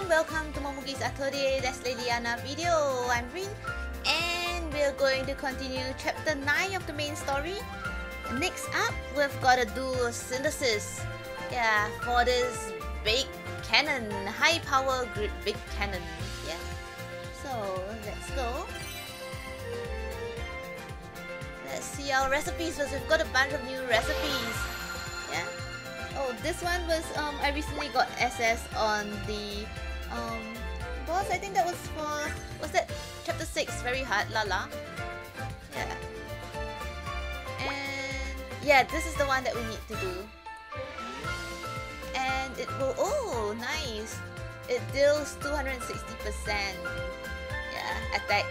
everyone, welcome to Momugi's Atelier Resleriana video. I'm Rin and we're going to continue chapter 9 of the main story. Next up, we've got to do a synthesis. Yeah, for this big cannon, high power grid big cannon. Yeah, so let's go. Let's see our recipes first. We've got a bunch of new recipes. Yeah. Oh, this one was I recently got SS on the boss. I think that was for chapter 6? Very hard, Lala. Yeah. And yeah, this is the one that we need to do. And it will nice. It deals 260% yeah attack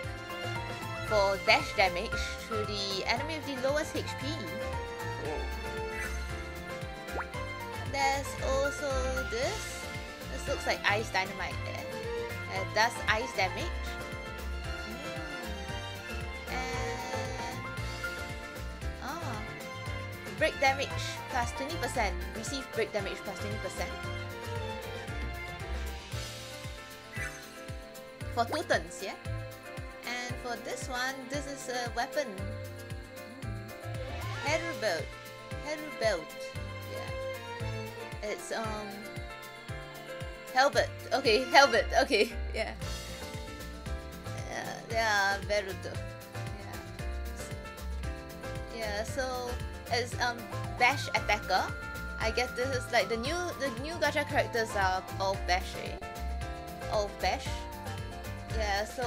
for dash damage to the enemy with the lowest HP. Whoa. There's also this. This looks like ice dynamite there. It does ice damage. And break damage plus 20%. Receive break damage plus 20%. For 2 turns, yeah? And for this one, this is a weapon. Hellbelt. Yeah. It's Helbert. Okay, Helbert. Okay, yeah. Yeah, Veruto. Yeah. Yeah, so it's Bash Attacker. I guess this is like the new gacha characters are all Bash, eh? All Bash. Yeah, so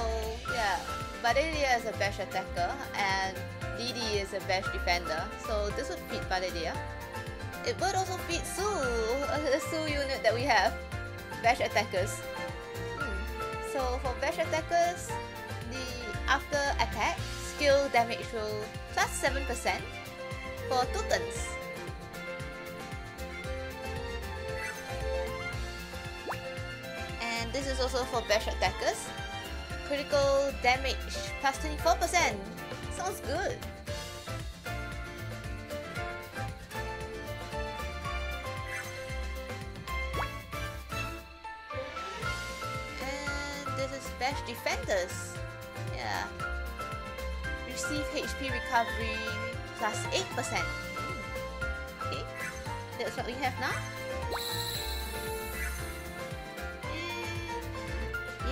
yeah, Valeria is a Bash attacker and Dee Dee is a Bash defender. So this would feed Valeria. It would also feed the Sue unit that we have, Bash attackers. So for Bash attackers, the after attack skill damage roll plus 7% for 2 turns. And this is also for Bash attackers. Critical damage plus 24%. Sounds good. And this is Bash defenders. Yeah. Receive HP recovery plus 8%. Okay, that's what we have now.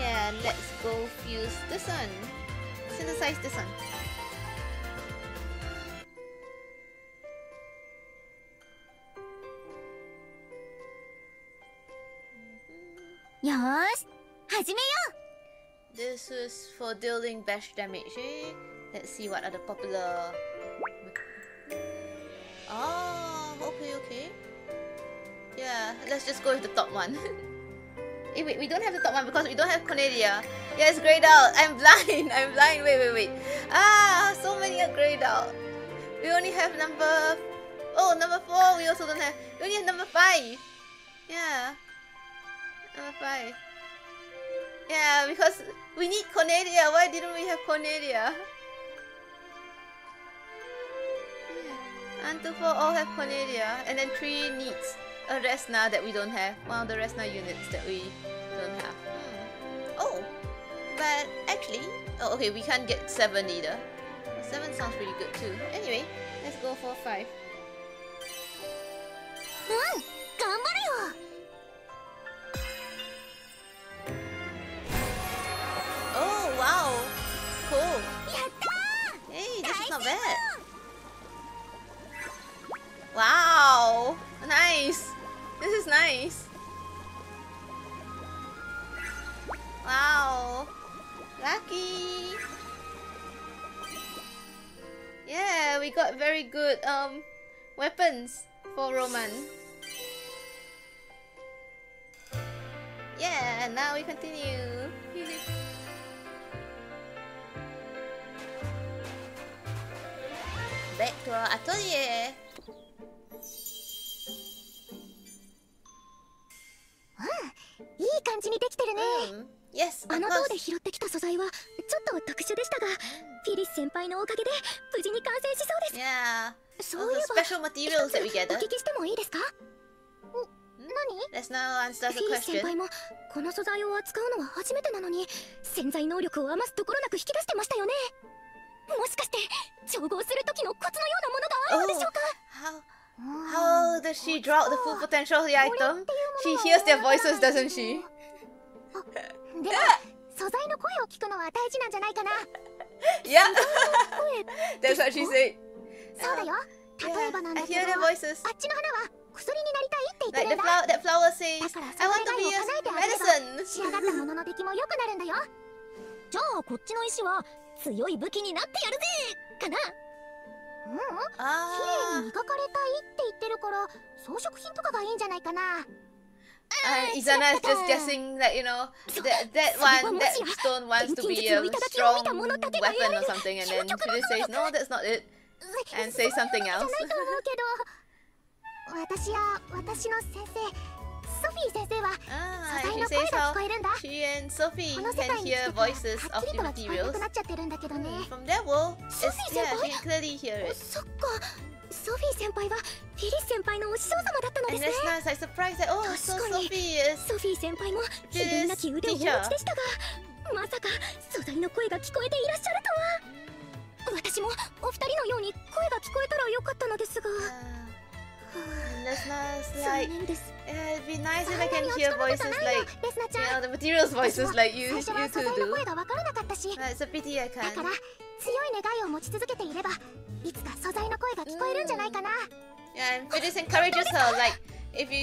Yeah, let's go fuse this one. Synthesize this one. Yosh, hajimeyo. This is for dealing bash damage. Eh? Let's see what are the popular. Oh, okay. Yeah, let's just go with the top one. Eh, wait, we don't have the top one because we don't have Cornelia. Yeah, it's grayed out. I'm blind. Wait. Ah, so many are grayed out. We only have number 4. We also don't have. We only have number 5. Yeah. Number 5. Yeah, because we need Cornelia. Why didn't we have Cornelia? Yeah. 1 to 4 all have Cornelia, and then 3 needs a Resna that we don't have. One of the Resna units that we don't have. Oh! But actually... Oh, okay, we can't get 7 either. 7 sounds pretty good too. Anyway, let's go for 5. Oh, wow! Cool! Hey, this is not bad! Wow! Nice! This is nice! Wow! Lucky! Yeah, we got very good weapons for Roman. Yeah, and now we continue! Back to our atelier! Yes, of course. Yeah, all the special materials that we gathered. Let's now answer the question. How does she draw the full potential of the item? She hears their voices, doesn't she? Yeah, that's what she said. I hear their voices. Like the flower, that flower says, I want to be a medicine. Izana is just guessing that, you know, that stone wants to be a strong weapon or something, and then Phyllis says, no, that's not it, and says something else. She says how she and Sophie can hear voices of the materials. From their world, she can clearly hear it. And Resna is like surprised that, oh, so Sophie is Phyllis' teacher. Resna's like, it'd be nice if I can hear voices like, you know, the materials voices like you two do. It's a pity I can't. Yeah, and Phyllis encourages her, like, if you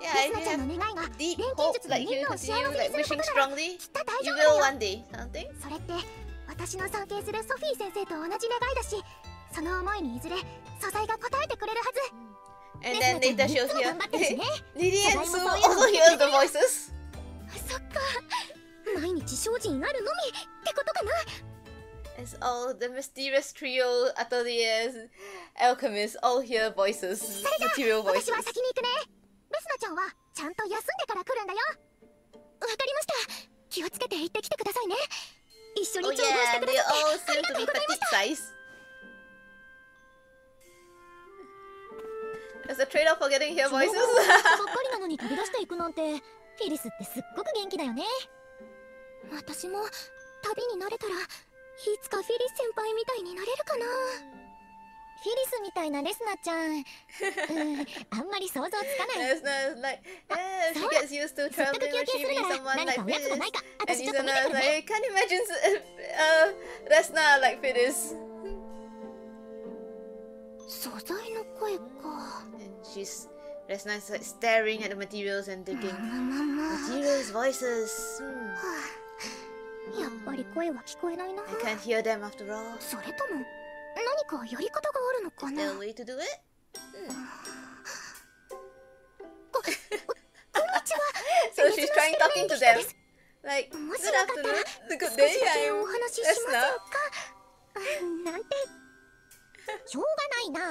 if you have deep hope, like you continue like wishing strongly, you will one day, something. And then later she'll hear Dee and Sue also hear the voices. It's all the mysterious trio, ateliers, alchemists all hear voices, material voices. Oh yeah, they all seem to be petite size. There's a trade-off for getting hear voices. Resna is like, yeah, she gets used to traveling when she meets someone like Phyllis. And Izana is like, I can't imagine Resna like Phyllis. She's Resna is like staring at the materials and thinking, materials voices. I can't hear them after all. Is there a way to do it? So she's trying talking to them, like, good afternoon, good day, I'm Resna. Izana is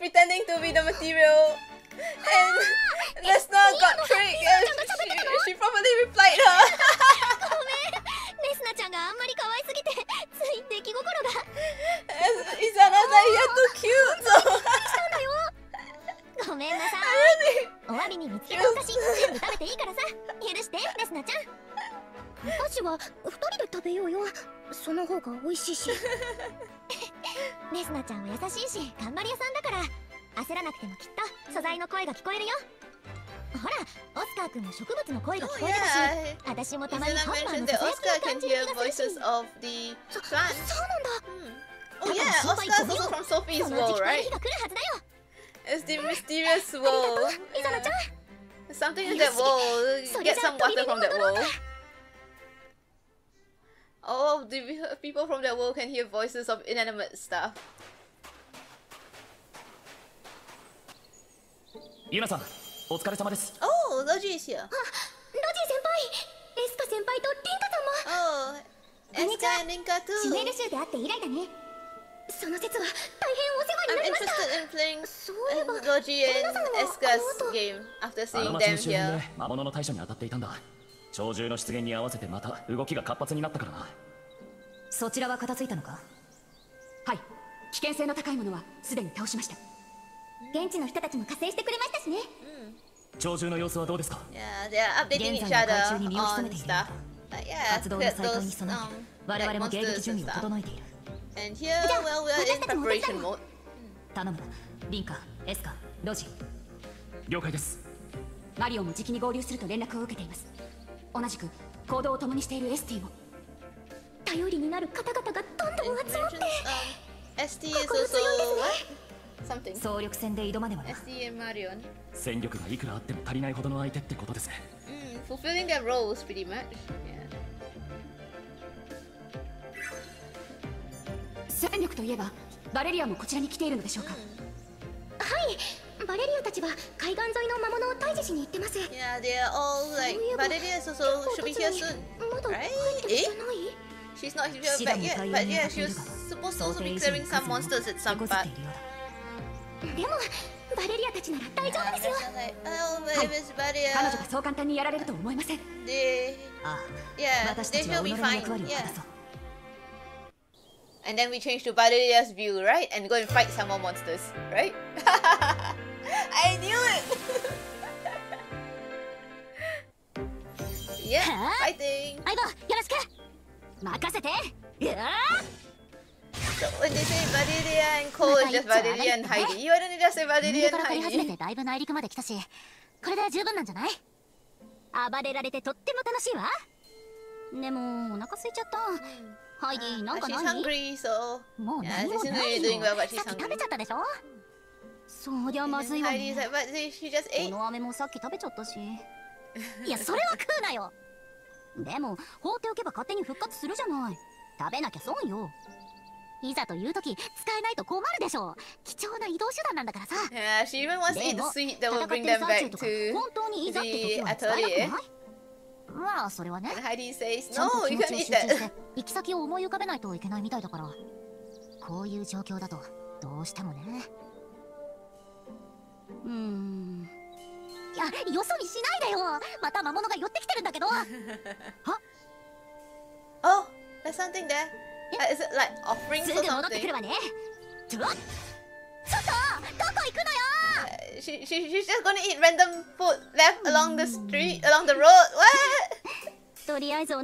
pretending to be the material, and Resna got tricked and she probably replied her. Izana's like, you're too cute, so... Oscar can hear voices of the plants. Oh yeah, Oscar's also from Sophie's world, right? It's the mysterious world. Yeah. There's something in that world. Get some water from that world. Oh, the people from that world can hear voices of inanimate stuff. Oh, Logy is here. Oh, Escha and Linca too. その説は大変お世話 I'm interested in playing Logy and Escha's game after seeing them here. Yeah, they are updating each other on stuff. But yeah, those like monsters and stuff. And here, well, we are in preparation mode. Linca, Escha, Logy. Marion is getting involved with the communication. Also, ST is also what? Something. ST and Marion. Fulfilling their roles pretty much. Yeah. 戦力といえば、バレリアもこちらに来ているのでしょうか。はい、バレリアたちは海岸沿いの魔物を退治しに行ってます。Yeah, they are all like Valeria is also should be here soon, right? Eh? She's not here back yet, but yeah, she was supposed to also be clearing some monsters at some part. でも、バレリアたちなら大丈夫ですよ。はい、彼女がそう簡単にやられると思いません。で、yeah, they will be fine. Yeah. And then we change to Valeria's view, right? And go and fight some more monsters, right? I knew it! Yeah, fighting! So when they say Valeria and Cole, it's just Valeria and Heidi. You wouldn't just say Valeria and Heidi. She's hungry, so yeah, she's really doing well, but she's hungry. And Heidi's like, but she just ate? Yeah, she even wants to eat the sweet that will bring them back to the atelier. And Heidi says, no, you can't eat that. Oh, there's something there. Is it like offerings or something? She's just gonna eat random food left along the street, along the road. What? Yeah, she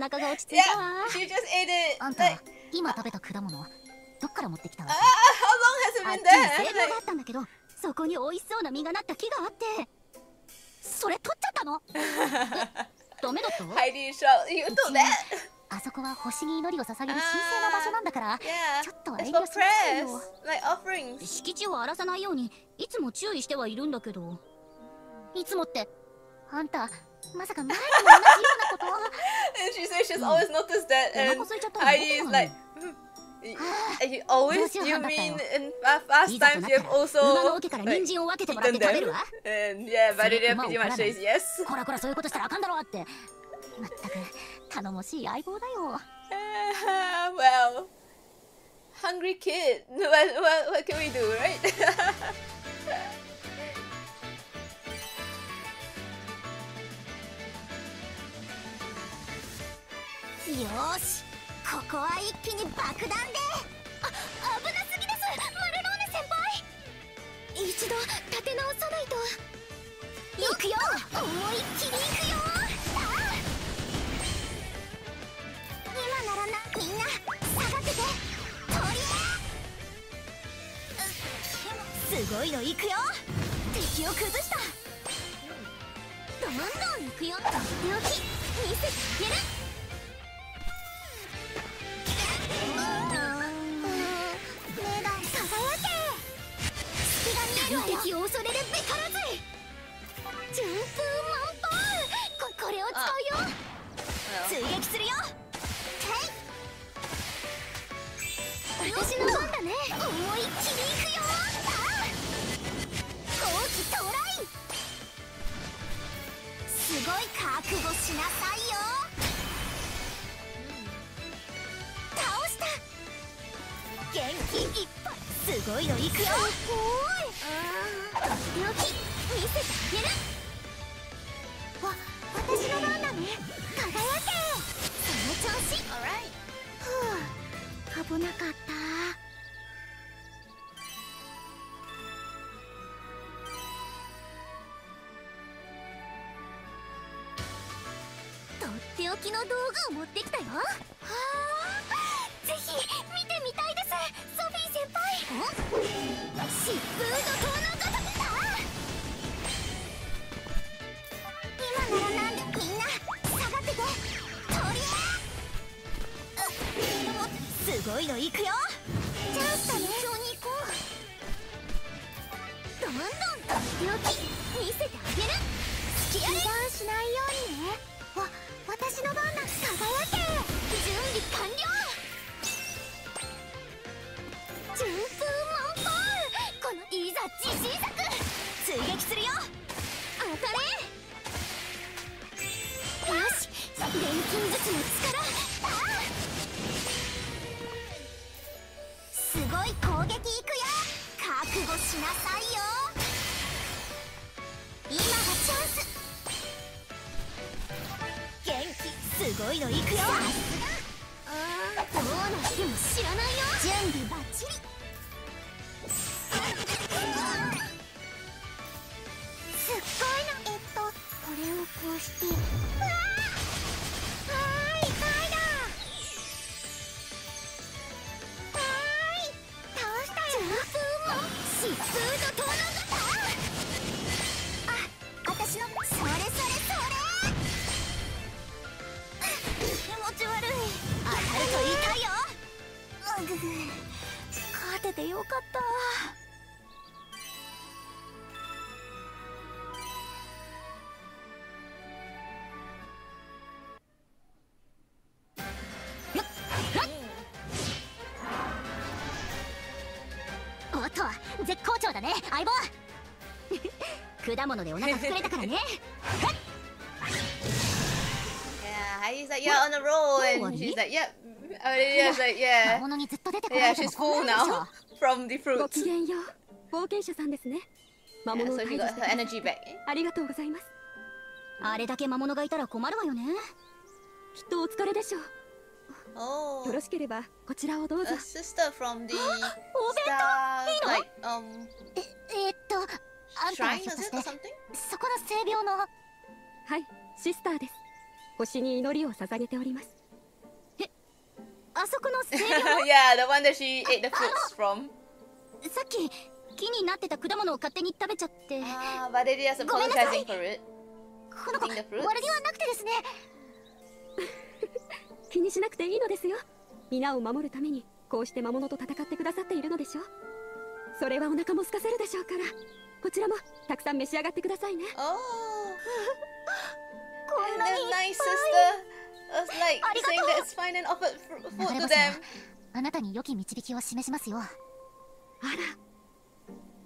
just ate it. Like, how long has it been there? Like... Heidi shouts, you took that? Yeah, it's for prayers, like offerings. And she says she's always noticed that, and Heidi is like, you always, you mean in past times you have also like, eaten them? And yeah, Valeria pretty much says yes. Well, hungry kid. What can we do, right? Heidi's like, yeah, on the roll, and she's like, yep. Valeria's like, yeah. Yeah, she's full now from the fruits. Yeah, so she got her energy back. Oh, a sister from the star, like, shrine, is it, or something? Yeah, the one that she ate the fruits from. Ah, Valeria's apologizing for it. Eating the fruits. 気にしなくていいのですよ。皆を守るためにこうして魔物と戦ってくださっているのでしょう。それはお腹も空かせるでしょうから、こちらもたくさん召し上がってくださいね。ああ。こんなに。Nice sister. I was like saying that it's fine and offered food to them. あなたに良き導きを示しますよ。あ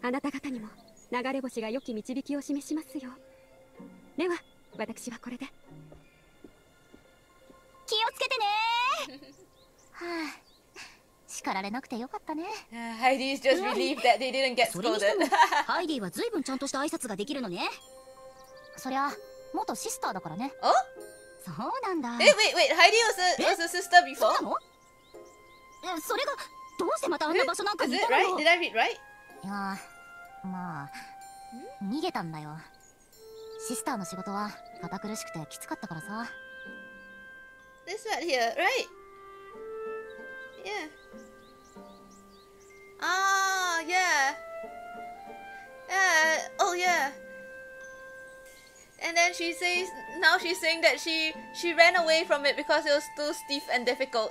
ら。あなた方にも流れ星が良き導きを示しますよ。では、私はこれで。 Heidi is just relieved that they didn't get scolded. Oh? Hey, wait, wait, Heidi was a sister before? Is it right? Did I read right? This one here, right? Yeah. Ah, yeah. Yeah, oh yeah. And then she says, now she's saying that she ran away from it because it was too stiff and difficult.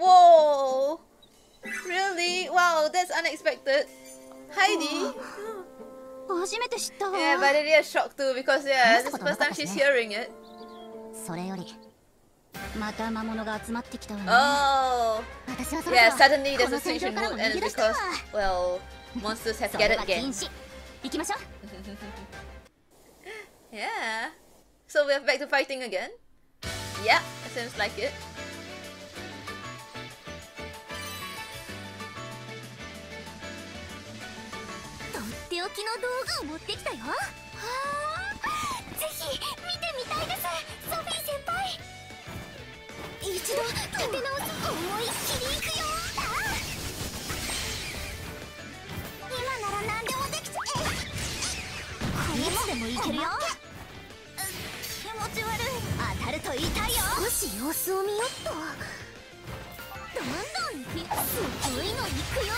Whoa! Really? Wow, that's unexpected. Heidi? Yeah, Valeria is shocked too because yeah, this is the first time she's hearing it. Oh! Yeah, suddenly there's a switch in mood and it's because, well, monsters have gathered again. Yeah. So we're back to fighting again? Yeah, it seems like it. 置きの道具を持ってきたよ。はあ、ぜひ見てみたいです、ソフィー先輩。一度立て直す、思いっきりいくよ。今なら何でもできちゃう。いつでもいけるよ。気持ち悪い。当たると痛いよ。少し様子を見よっと。どんどんすごいのいくよ。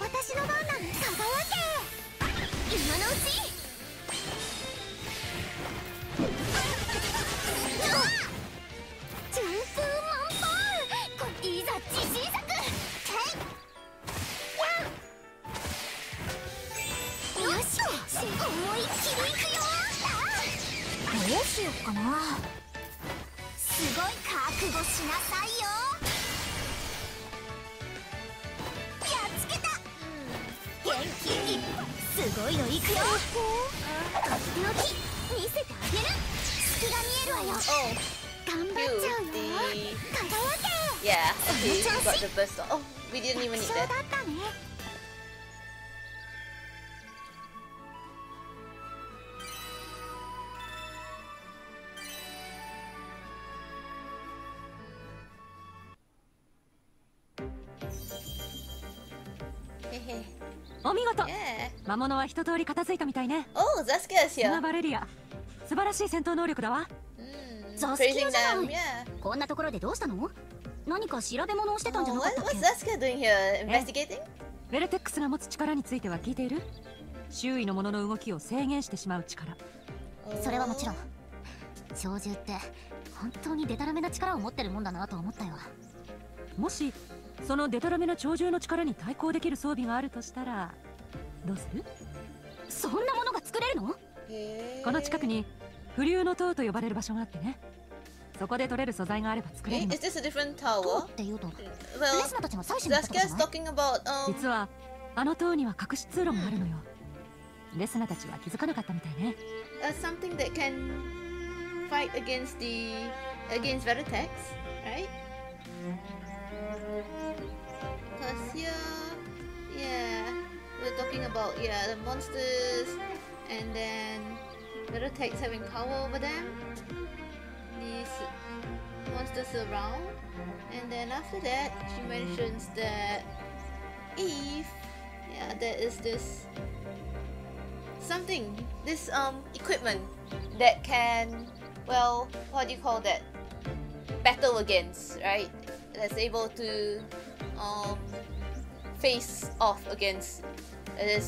私の番なんて輝け。今のうち。順風満帆。いざ自信作。よし、思いっきりいくよ。どうしよっかな。すごい覚悟しなさいよ。すごいのいくよ。時々見せてあげる。隙が見えるわよ。頑張っちゃうよ。輝け。その調子。楽勝だったね。お見事。魔物は一通り片付いたみたいね。おお、ザスキアですよ。バレリア、素晴らしい戦闘能力だわ。ザスキアじゃない。こんなところでどうしたの？何か調べ物をしてたんじゃなかったっけ？ベルテックスが持つ力については聞いている？周囲のものの動きを制限してしまう力。それはもちろん。小獣って本当にデタラメな力を持ってるもんだなと思ったよ。もしそのデタラメな鳥獣の力に対抗できる装備があるとしたらどうする？そんなものが作れるの？この近くに不流の塔と呼ばれる場所があってね。そこで取れる素材があれば作れるの。塔っていうと、レスナたちの最初の塔じゃない？実はあの塔には隠し通路があるのよ。レスナたちは気づかなかったみたいね。Something that can fight against Velotex, right? Cause we're talking about the monsters, and then Velotex having power over them. These monsters around, and then after that she mentions that if there is this something, this equipment that can, well, what do you call that? Battle against, right? That's able to face off against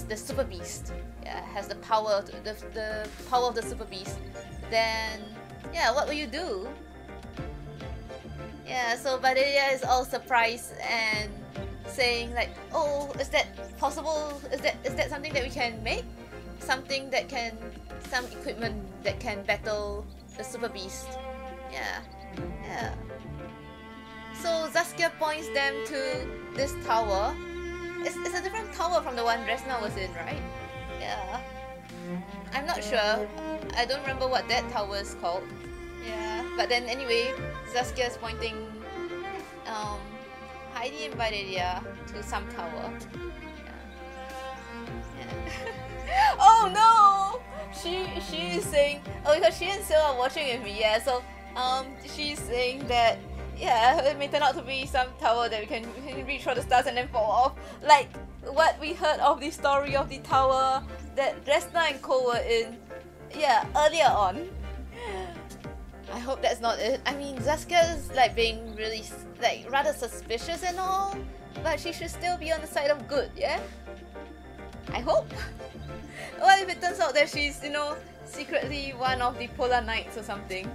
the super beast. Has the power, the power of the super beast. Then what will you do? So Valeria is all surprised and saying like, oh, is that possible? Is that something that we can make? Something that can, some equipment that can battle the super beast. So Zaskia points them to this tower. It's a different tower from the one Resna was in, right? I'm not sure. I don't remember what that tower is called. But then anyway, Zaskia is pointing Heidi and Valeria to some tower. Oh no! She is saying, oh, because she and Sil are watching with me. So she's saying that it may turn out to be some tower that we can reach for the stars and then fall off, like what we heard of the story of the tower that Resna and Co were in earlier on. I hope that's not it. I mean, Zaskia is like being really like rather suspicious and all, but she should still be on the side of good, I hope. What if it turns out that she's, you know, secretly one of the Polar Knights or something?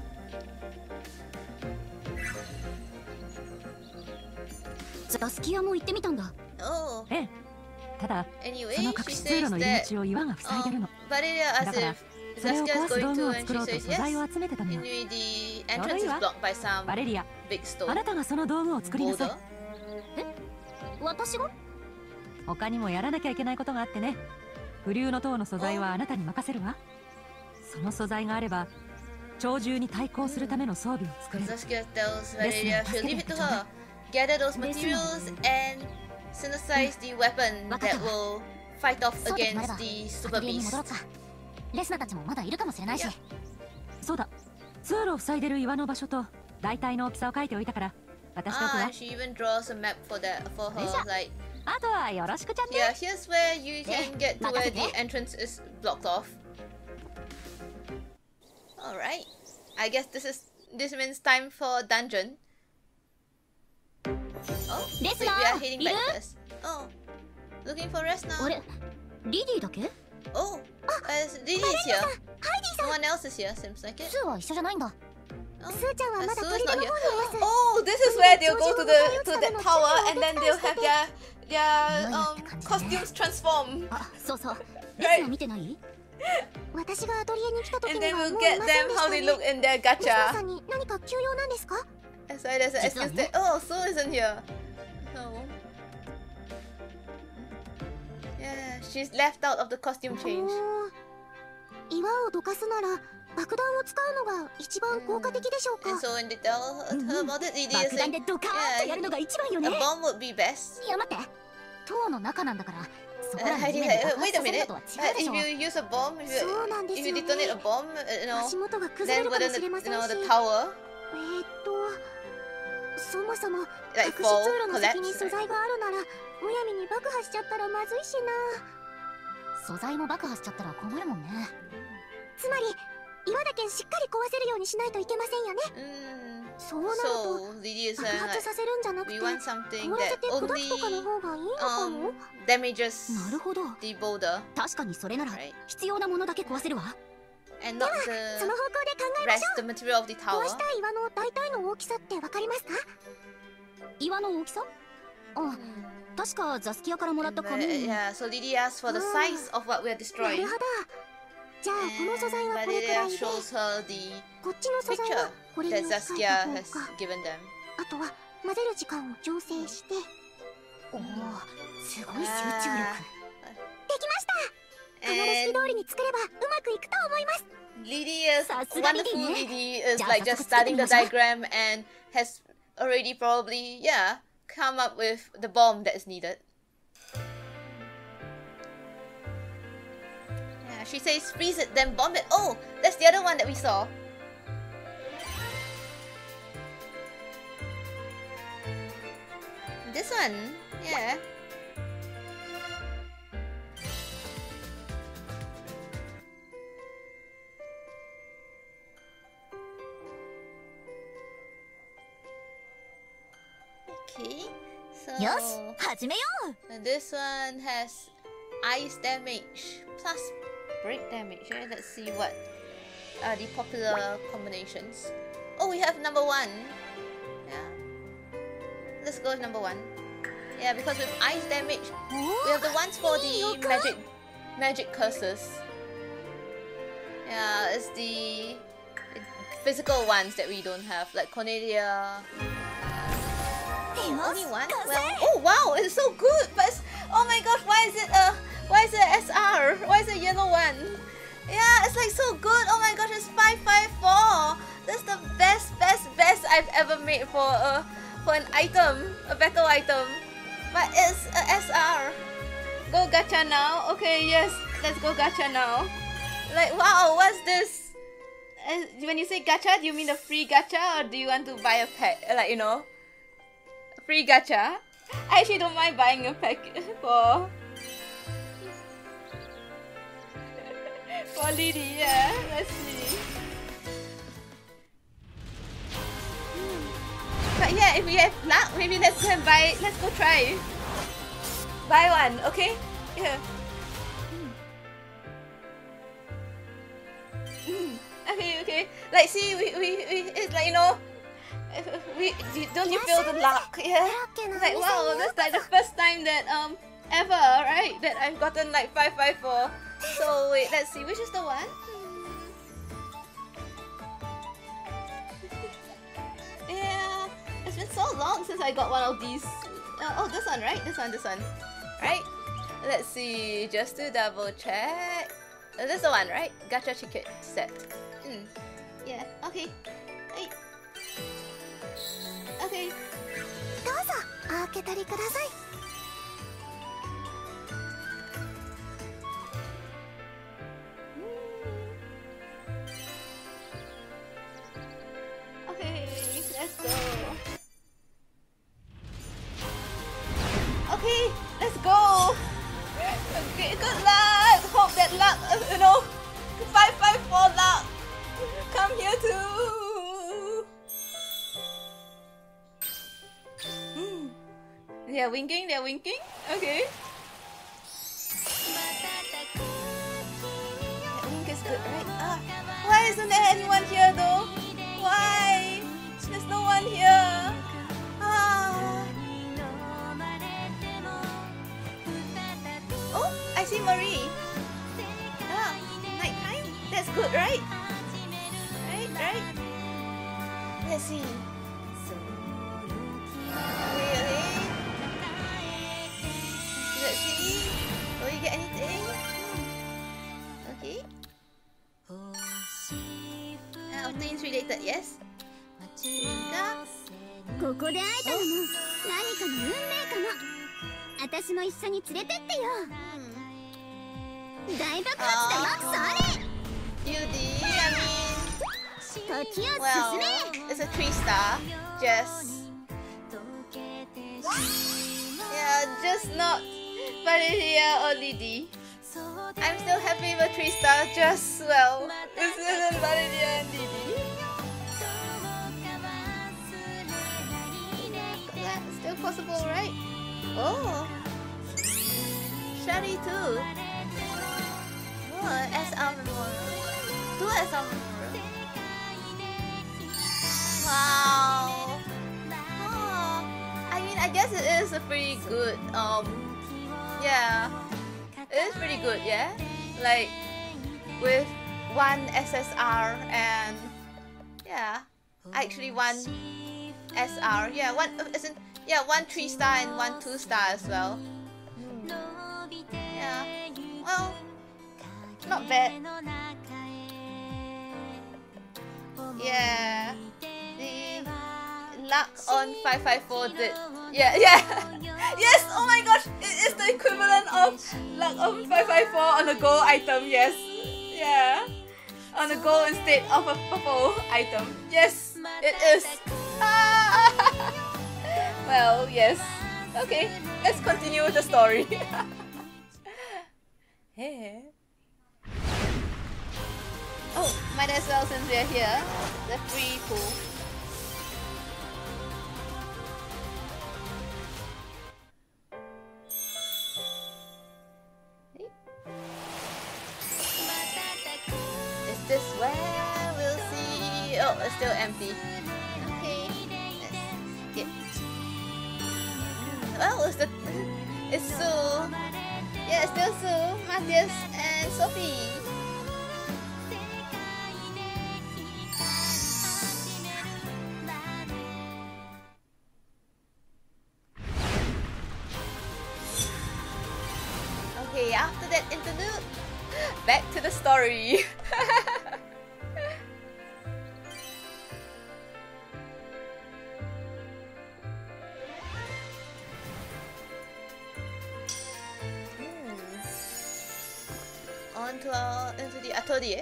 Zaskia も行ってみたんだ。ええ。ただ、その隠し通路の入り口を岩が塞いでるの。だから、それを壊す道具を作ろうと素材を集めてたのよ。あるいは、バレリア、あなたがその道具を作りなさい。え？私が？他にもやらなきゃいけないことがあってね。不流の塔の素材はあなたに任せるわ。その素材があれば、鳥獣に対抗するための装備を作れる。Gather those materials and synthesize the weapon that will fight off against the super beast. Ah, she even draws a map for that for her, like. Yeah, here's where you can get to where the entrance is blocked off. Alright. I guess this means time for dungeon. Oh, wait, we are heading back first. Oh. Looking for Resna. Oh, Dee Dee is here. No one else is here, seems like it. Oh, this is where they'll go to the tower and then they'll have their costumes transform. Right? And then we'll get them how they look in their gacha. Sorry, there's an excuse that. Oh, Sil isn't here. Oh. Yeah, she's left out of the costume change. And so when they tell her about it, Lydie is like, yeah, a bomb would be best. Heidi said, wait a minute, if you use a bomb, if you detonate a bomb, you know, then wouldn't the tower like fall, collapse? So Lydie is like, we want something that only damages the boulder, right? And not the rest, the material of the tower. Yeah, so Lydie asked for the size of what we are destroying. And Valeria shows her the picture that Zaskia has given them. And wonderful Lydie is like just studying the diagram and has already probably, yeah, come up with the bomb that is needed. She says freeze it, then bomb it. Oh, that's the other one that we saw. This one, yeah. Okay, so this one has ice damage plus break damage. Yeah, let's see what are the popular combinations. Oh, we have number one. Yeah, let's go with number one. Yeah, because with ice damage, we have the ones for the magic curses. Yeah, it's the physical ones that we don't have, like Cornelia. Only one? Well, oh wow, it's so good. But oh my gosh, why is it SR? Why is it yellow one? Yeah, it's like so good. Oh my gosh, it's 554. That's the best I've ever made for an item, a battle item. But it's a SR. Go gacha now. Okay, yes, let's go gacha now. Like wow, what's this? When you say gacha, do you mean the free gacha or do you want to buy a pack? Like you know. Free gacha. I actually don't mind buying a pack for Lydie, yeah. Let's see. But yeah, if we have luck, maybe let's go and buy. Let's go try. Buy one, okay? Yeah. Okay, okay. Like, see, it's like, you know. Don't you feel the luck? Yeah, like wow, that's like the first time that ever, right? That I've gotten like 554. So wait, let's see, which is the one? Yeah, it's been so long since I got one of these. Oh, this one, right? This one, right? Let's see, just to double check. This is the one, right? Gacha ticket set. Yeah. Okay. Wait. Okay. winking, they're winking. Okay. That wink is good, right? Ah, why isn't there anyone here though? Why? There's no one here. Ah. Oh, I see Marie. Ah, night time? That's good, right? Right? Let's see. Really? Let's see. Will you get anything? Okay. All things related, yes? Linca? Oh. You did, I mean... Well, it's a 3-star. Just... yeah, just not Valeria or Lydie. I'm still happy with a 3-star, just, well, this isn't Valeria and Lydie. That's still possible, right? Oh! Shari too! Oh, SR Memorial. 2 SR Memorial. Wow! Oh, I mean, I guess it is a pretty good, yeah, it is pretty good, yeah? Like, with 1 SSR and, yeah, actually 1 SR, yeah, one 3-star and one 2-star as well. Yeah, well, not bad. Yeah. Luck on 554 did. Yeah, yeah. Yes, oh my gosh, it is the equivalent of luck on 554 on a gold item, yes. Yeah. On a gold instead of a purple item. Yes, it is. Ah. Well, yes. Okay, let's continue with the story. Hey. Oh, might as well since we're here. The free pool. This where we'll see. Oh, it's still empty. Okay, let's skip. Well, it's Sue. Yeah, it's still Sue, Matthias, and Sophie. Okay, after that interlude, back to the story. Into the atelier.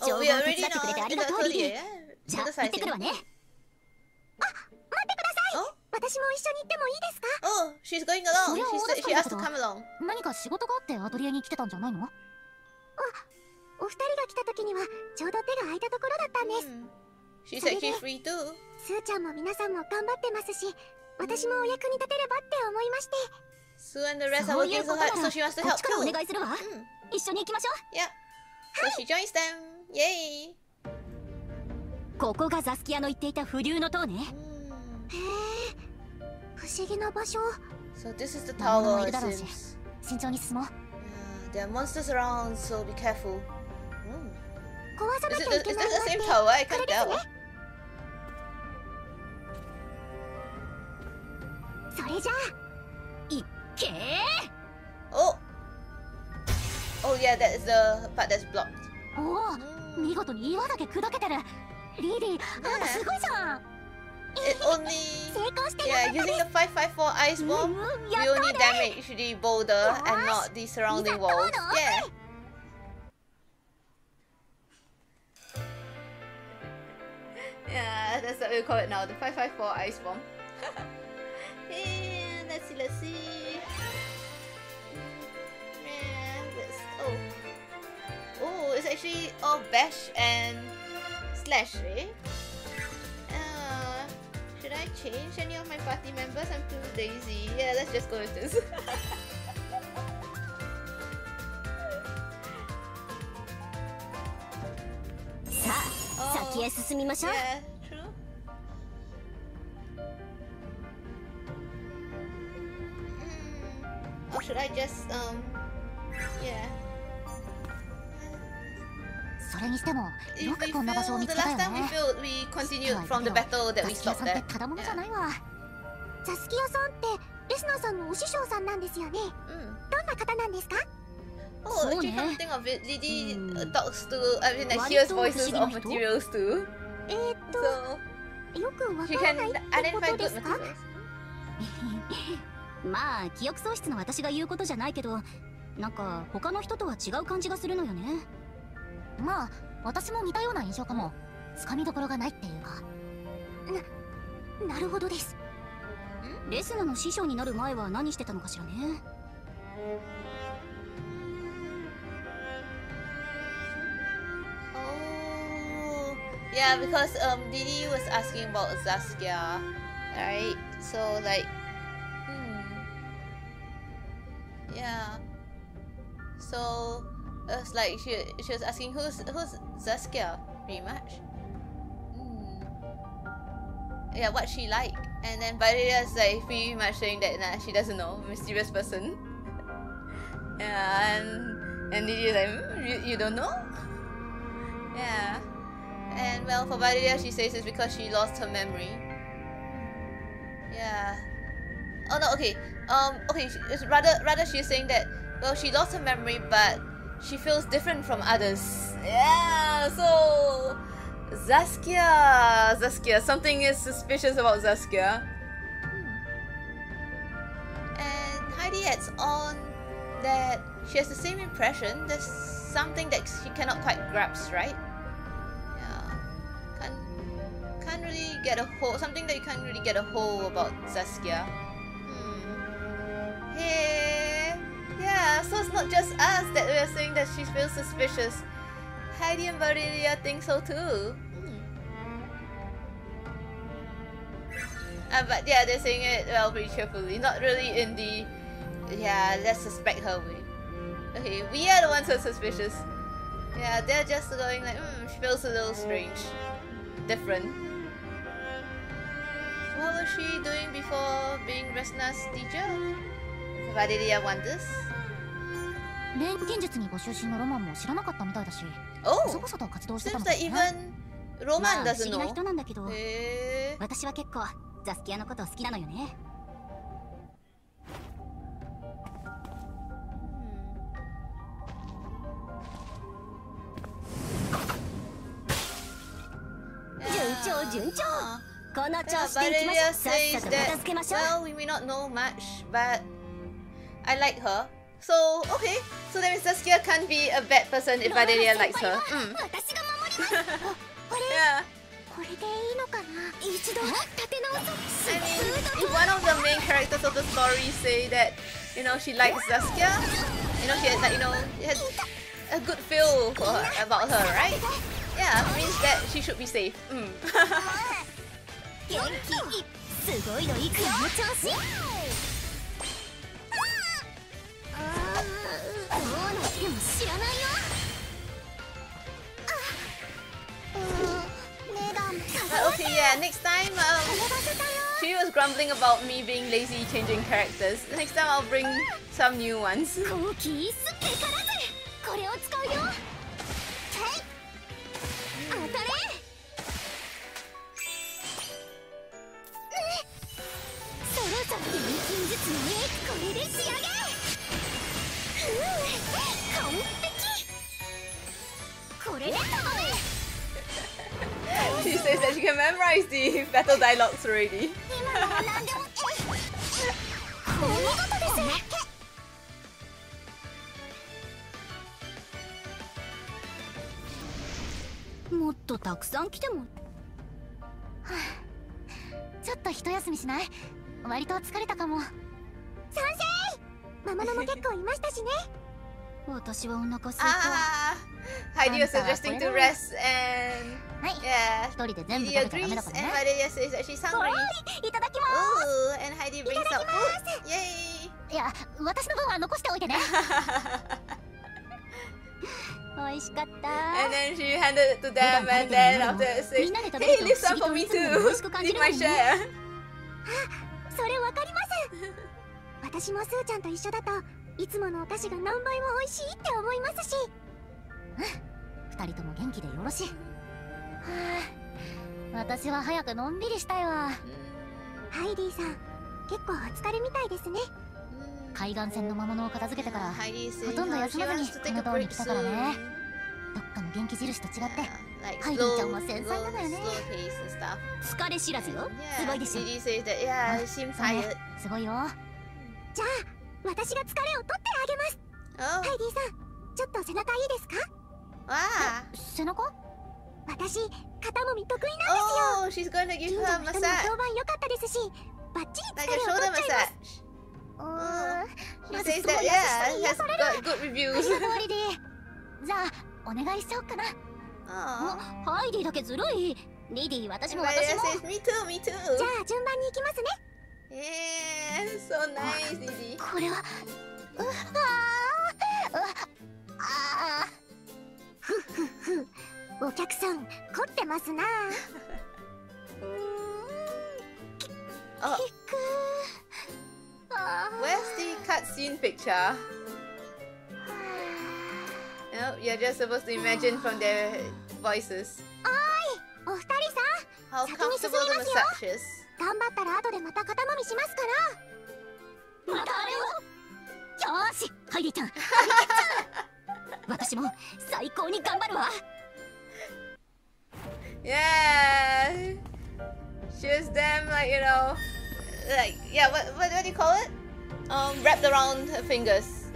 Oh, we already know the atelier. Oh? Oh, she's going along. She asked to come along. She said she's free too. Sue and the rest are working so hard, so she wants to help too. Yeah. So she joins them. Yay. So this is the tower, it seems. Yeah, there are monsters around, so be careful. Is this the same tower? I can't tell. Oh! Oh yeah, that is the part that's blocked. Oh, it only... yeah, using the 554 ice bomb, we only damage the boulder and not the surrounding walls. Yeah! Yeah, that's what we call it now, the 554 ice bomb. Yeah, let's see, let's see. Oh. Oh, it's actually all bash and slash, eh? Should I change any of my party members? I'm too lazy. Yeah, let's just go with this. Oh, yeah, true. Or should I just, yeah. If we failed, the last time we failed, we continued from the battle that we stopped at. Oh, actually, come to think of it, Lydie talks to, I mean, like, hears voices of materials too. So, she can identify good materials. Oh, yeah, because Dee Dee was asking about Zaskia, right? So like, yeah. So it's like she was asking who's Zaskia pretty much. Yeah, what she like, and then Valeria's like pretty much saying that nah, she doesn't know, mysterious person. Yeah, and Dee Dee's like you don't know. Yeah, and well, for Valeria, she says it's because she lost her memory. Yeah. Oh no, okay. Okay. Rather she's saying that well, she lost her memory, but she feels different from others. Yeah. So Zaskia, something is suspicious about Zaskia. And Heidi adds on that she has the same impression. There's something that she cannot quite grasp, right? Yeah, can't really get a hold. Something that you can't really get a hold about Zaskia. Hey, yeah. So it's not just us that we are saying that she feels suspicious. Heidi and Valeria think so too. But yeah, they're saying it well, pretty cheerfully. Not really in the yeah, let's suspect her way. Okay, we are the ones who are suspicious. Yeah, they're just going like, she feels a little strange. Different. What was she doing before being Resna's teacher? Valeria wonders. Oh! Seems like even Roman doesn't know. Yeah, Valeria says that, well, we may not know much, but I like her. So, okay, so that means Zaskia can't be a bad person if Valeria likes her. Yeah. I mean, if one of the main characters of the story say that, you know, she likes Zaskia, you know, she has, like, you know, has a good feel for her, about her, right? Yeah, means that she should be safe. Okay, yeah, next time, she was grumbling about me being lazy changing characters. Next time I'll bring some new ones. She says that she can memorize the battle dialogues already. Heidi was suggesting to rest and Yeah. Lydia drinks and Valeria says that she's hungry. Ooh, and Heidi brings out food. Yay! And then she handed it to them, and then after it says, hey, leave some for me too. Take my share. Heidi says she wants to take a break soon. Like slow pace and stuff. Yeah, Dee says that, yeah, she seems tired. Oh. Oh, she's going to give her a massage. Like a shoulder massage. Oh. She says that, yeah, she has got good reviews. Oh. Maria says, me too, me too. Yeah, so nice, Lydie. Oh. Where's the cutscene picture? No, you're just supposed to imagine from their voices. How comfortable the massage is. Yeah, she was damn, like, you know, like, yeah, what do you call it? Wrapped around her fingers.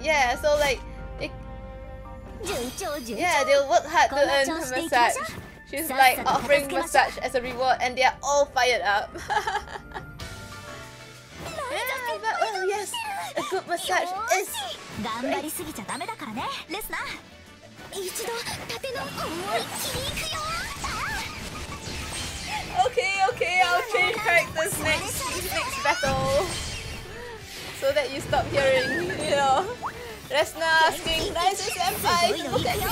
Yeah, so like, yeah, they'll work hard to earn her massage. She's like offering massage as a reward, and they are all fired up. Yeah, but well, yes, a good massage is great. Okay, I'll change characters next battle, so that you stop hearing, you know, Resna asking Nice's Senpai to look at me.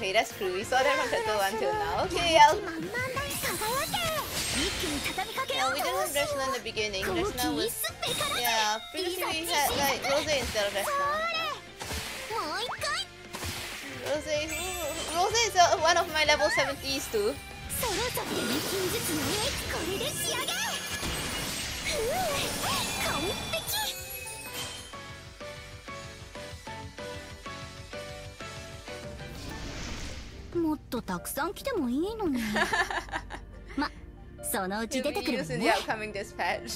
Okay, that's true. We saw that from chapter 1 till now. Okay, yeah, we didn't have Resna in the beginning. Resna was... yeah, previously we had, like, Rose instead of Resna. Rose is one of my level 70s too. It'll be used in the upcoming dispatch.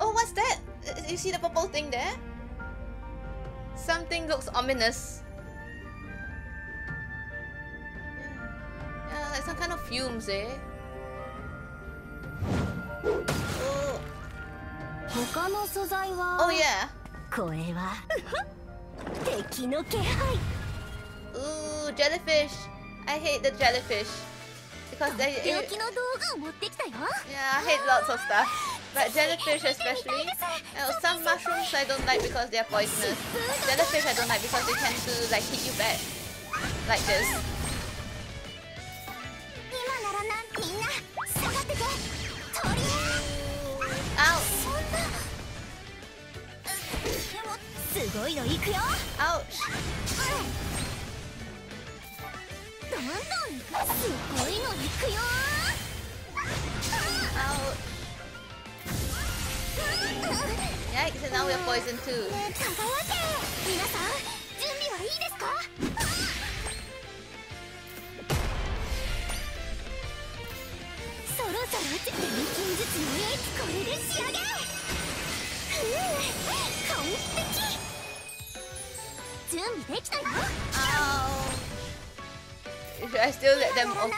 Oh, what's that? You see the purple thing there? Something looks ominous. Like some kind of fumes, eh? Oh, yeah. Ooh, jellyfish. I hate the jellyfish. Because they... yeah, I hate lots of stuff. But jellyfish especially. Some mushrooms I don't like because they are poisonous. Jellyfish I don't like because they tend to, like, hit you back. Like this. Ouch! Ouch! Yikes, and now we're poisoned too. Oh. Should I still let them auto?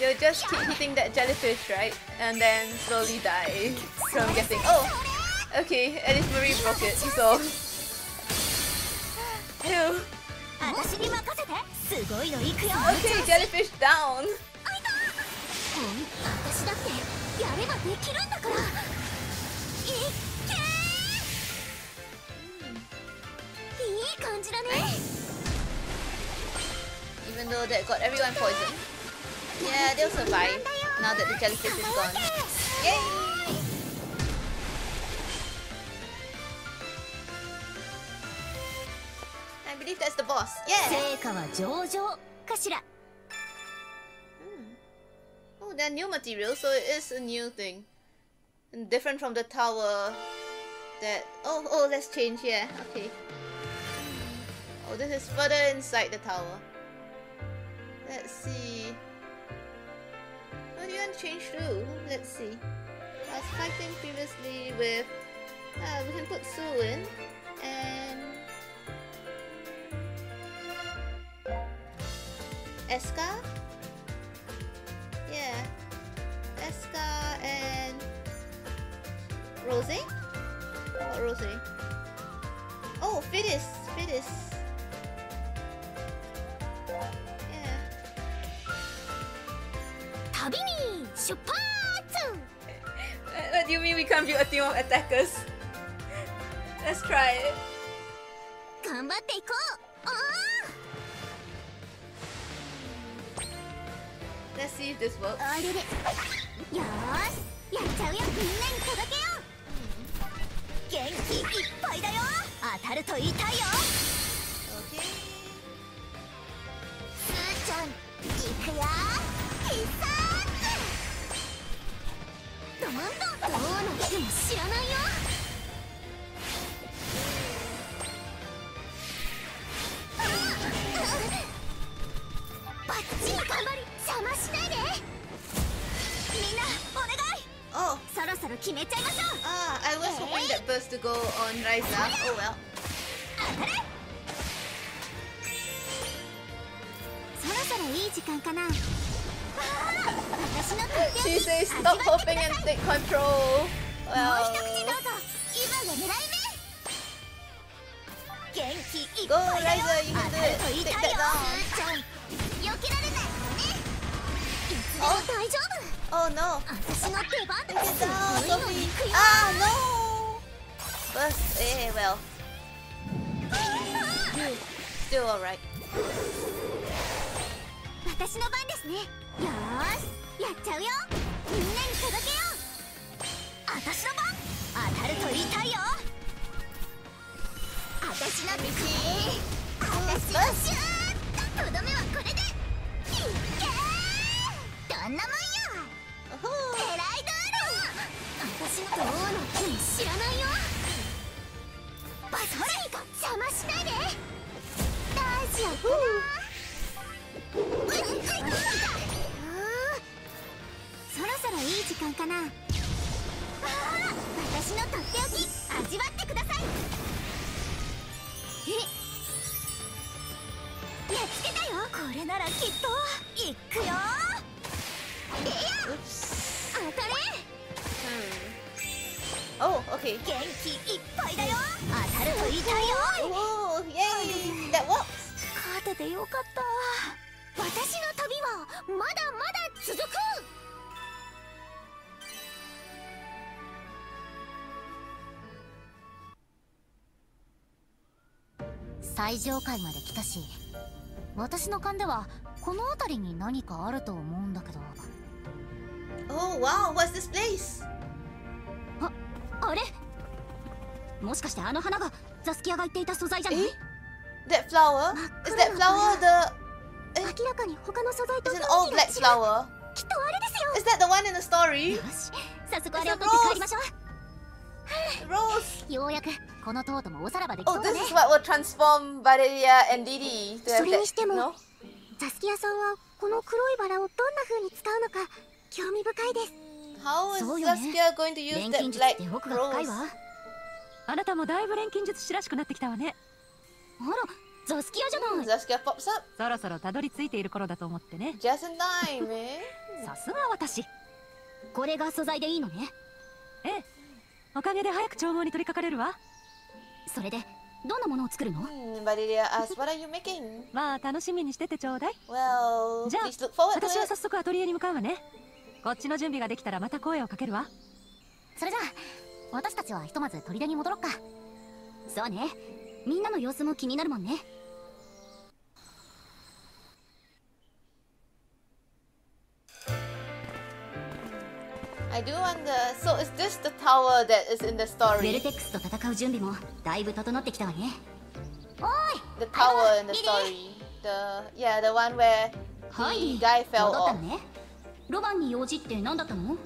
You'll just keep hitting that jellyfish, right? And then slowly die from getting... Oh! Okay, at least Marie broke it, so... Ew. Okay, jellyfish down! Even though that got everyone poisoned. Yeah, they'll survive now that the jellyfish is gone. Yay! I believe that's the boss. Yeah! Oh, they're new materials, so it is a new thing. And different from the tower that... Oh, let's change here. Yeah. Okay. Oh, this is further inside the tower. Let's see... What do you want to change to? Let's see. I was fighting previously with... we can put Sue in. And... Escha? Yeah. Escha and... Rosé? What Rosé? Oh, Ferotex! Ferotex! What do you mean we can't build a team of attackers? Let's try it. Let's see if this works. Okay. Oh! Ah, I was hoping that burst to go on Resna. Oh well. She says stop hoping and take control. Well, go Ryza, you can do it. Take that down. Oh, oh no. Take it down, Sophie. Ah no. But eh, well. Still alright. Oh, okay. Whoa, yay! That works! Oh wow, what's this place? That flower? Is that flower the... It's an all black flower. Is that the one in the story? It's a rose! Oh, this is what will transform Valeria and Dee Dee to have that, no? How is Zaskia going to use that black rose? Zaskia pops up. Just in time, eh? すが私。これが素材でいいのね。ええ。おかげで早く調合に取り掛かれるわ。それでどんなものを作るの? Valeria asks, what are you making? まあ楽しみにしててちょうだい。Well, じゃあ私は早速アトリエに向かうわね。こっちの準備ができたらまた声をかけるわ。それじゃあ私たちはひとまず砦に戻ろっか。そうね。みんなの様子も気になるもんね。I do wonder. So is this the tower that is in the story? Velotex と戦う準備もだいぶ整ってきたわね。おい! The tower in the story. The one where the guy fell off. ロバンに用事って何だったの?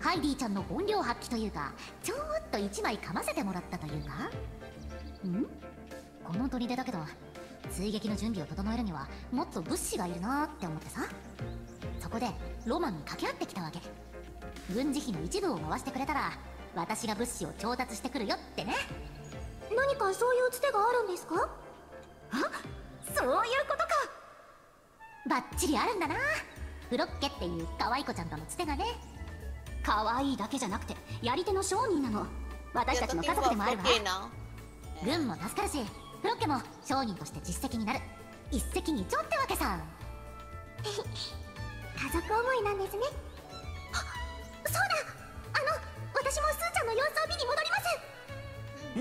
ハイディちゃんの本領発揮というか、ちょっと一枚噛ませてもらったというか。ん? この砦だけど、追撃の準備を整えるにはもっと物資がいるなって思ってさ。そこでロマンに掛け合ってきたわけ。軍事費の一部を回してくれたら私が物資を調達してくるよってね。何かそういうつてがあるんですか？あ、そういうことか。バッチリあるんだな。フロッケっていう可愛い子ちゃんとのつてがね。可愛いだけじゃなくてやり手の商人なの。私たちの家族でもあるわ。軍も助かるしフロッケも商人として実績になる。一石二鳥ってわけさ。家族思いなんですね。あ、そうだ。私もスーちゃんの様子を見に戻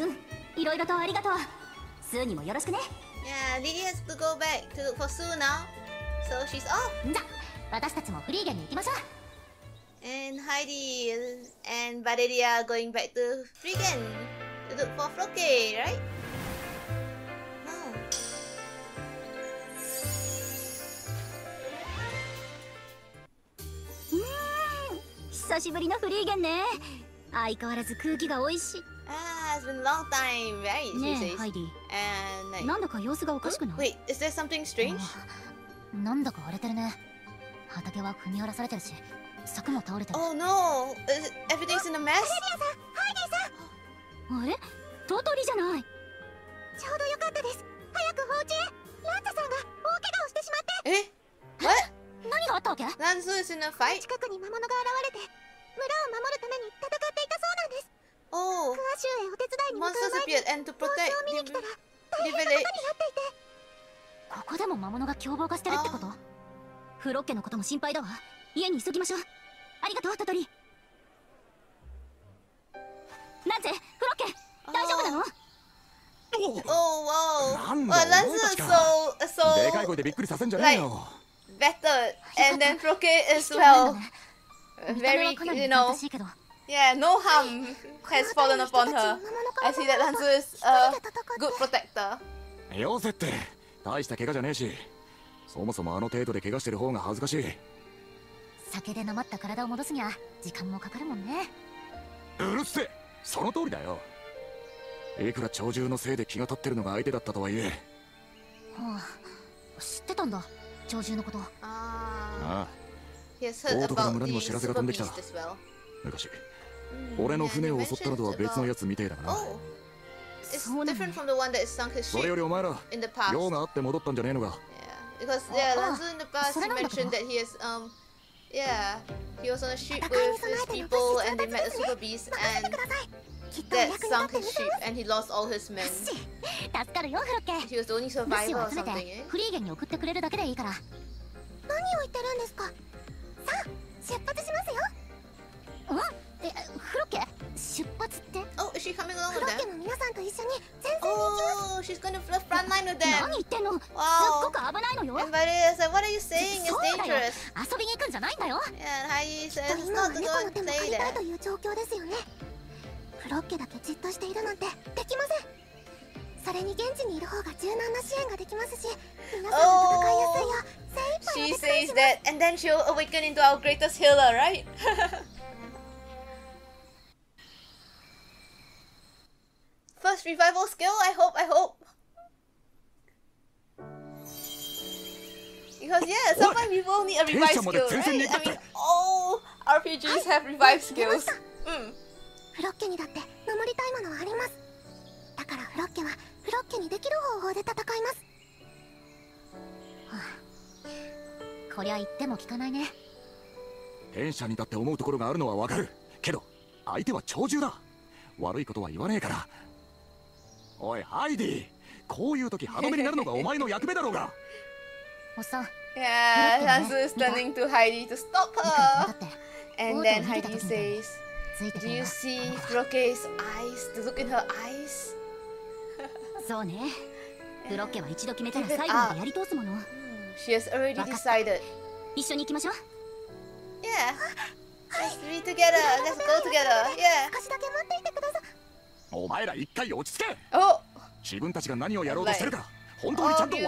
ります。うん、いろいろとありがとう。スーにもよろしくね。Yeah, Lydie has to go back to look for Sue now. So she's off. じゃ、私たちもフリーゲンに行きましょう。And Heidi and Valeria are going back to Frigen to look for Flocke, right? Ah, it's been a long time, right? She says. Heidi. And wait, is there something strange? Oh no, everything's in a mess. Eh? What? Lanzo is in a fight? Oh, monsters appeared and to protect the village. Oh, wow. Well, Lanzo is so, battered, and then Flocke as well. Very, no harm has fallen upon her. I see that Lanzo is a good protector. He has heard about the super beast as well. Oh, it's different from the one that sunk his ship in the past. Because Lanzo in the past he mentioned that he has he was on a ship with his people and they met a super beast and that sunk his ship and he lost all his men. He was the only survivor or something, eh? Oh, is she coming along with them? Oh, she's going to the front line with them. Wow. And Valeria said, what are you saying? It's dangerous. And Heidi said, it's not to go and play there. Oh, she says that, and then she'll awaken into our greatest healer, right? First revival skill, I hope. Because sometimes people need a revive skill, right? I mean, all RPGs have revive skills. こりゃ言っても聞かないね。変者にだって思うところがあるのはわかるけど、相手は鳥獣だ。悪いことは言わねえから。おいハイディ、こういう時歯止めになるのがお前の役目だろうが。おっさん。 Yeah, Hazu is turning to Heidi to stop her. And then Heidi says, "Do you see Flocke's eyes? The look in her eyes?" Give it up. She has already decided. Yeah. Let's be together. Let's go together. Yeah. Oh. Like, you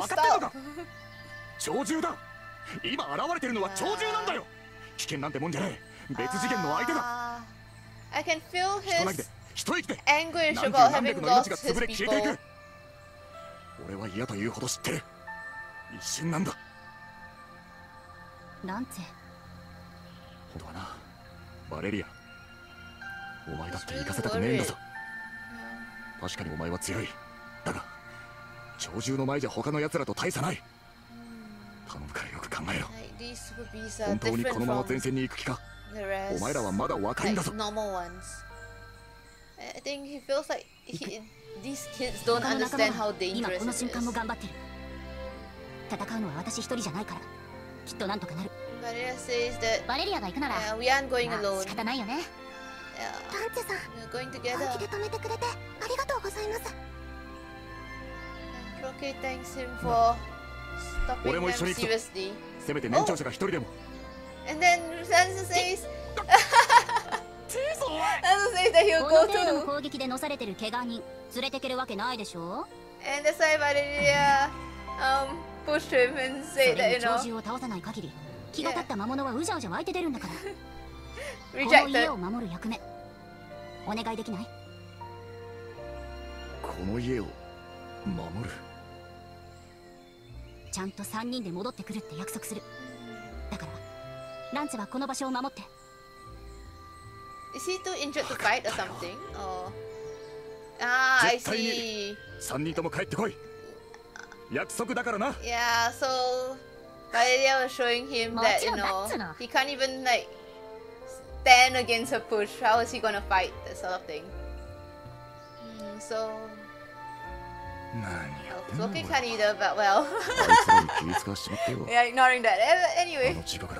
stop. 鳥獣だ。今現れてるのは鳥獣なんだよ。危険なんてもんじゃない。別次元の相手だ。I can feel his anguish about having lost his people. 俺は嫌というほど知ってる。一瞬なんだ。なんて。本当はな、バレリア。お前だって行かせたくねえんだぞ。確かにお前は強い。だが、鳥獣の前じゃ他の奴らと大差ない。 頼むからよく考えろ。本当にこのまま前線に行く気か。お前らはまだ若いんだぞ。I think he feels like these kids don't understand how dangerous it is. 戦うのは私一人じゃないから。きっとなんとかなる。Valeria says that. バレリアが行くなら。We aren't going alone. 仕方ないよね。ランチェさん。We're going together. 本気で止めてくれてありがとうございます。Okay, thanks him for. 俺も一緒に行く。せめて年長者が一人でも。And then Lanzo says, Lanzo says that he'll go too. この攻撃でのされてる怪我人連れてけるわけないでしょ。And that's why Valeria pushed him and said that you know. 鳥獣を倒さない限り気が立った魔物はうじゃうじゃ湧いて出るんだから。この家を守る役目。お願いできない？この家を守る。 ちゃんと3人で戻ってくるって約束する。だからランチはこの場所を守って。Is he too injured to fight or something? Oh. Ah, I see. 3人とも帰ってこい。約束だからな。Yeah, so Valeria was showing him that you know he can't even like stand against her push. How is he gonna fight that sort of thing? So. Loki can't either, but well. Yeah, ignoring that. Anyway. Flocke, what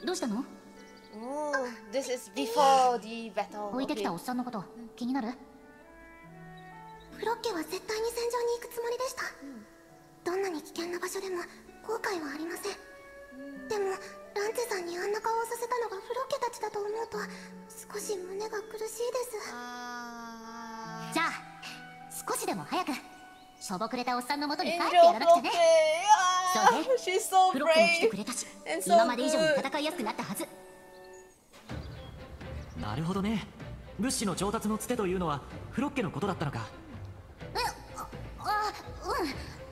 happened? Oh, this is before the battle. Okay. 置いてきたおっさんのこと気になる？フロッケは絶対に戦場に行くつもりでした。どんなに危険な場所でも後悔はありません。でもランチェさんにあんな顔をさせたのがフロッケたちだと思うと少し胸が苦しいです。じゃあ少しでも早くしょぼくれたおっさんの元に帰ってやらなくちゃね。 She's so brave and so good. なるほどね。物資の調達のつてというのはフロッケのことだったのか。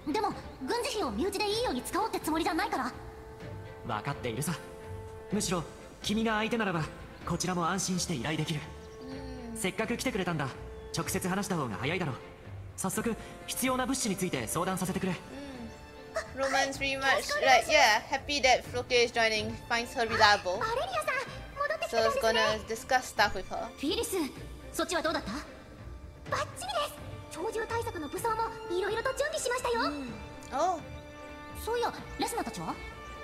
うん。でも軍事費を身内でいいように使おうってつもりじゃないから。分かっているさ。むしろ君が相手ならばこちらも安心して依頼できる。せっかく来てくれたんだ。直接話した方が早いだろう。早速必要な物資について相談させてくれ。 Roman's pretty much like, yeah, happy that Flocke is joining, finds her reliable. So it's gonna discuss stuff with her. Phyllis, how was that? Oh.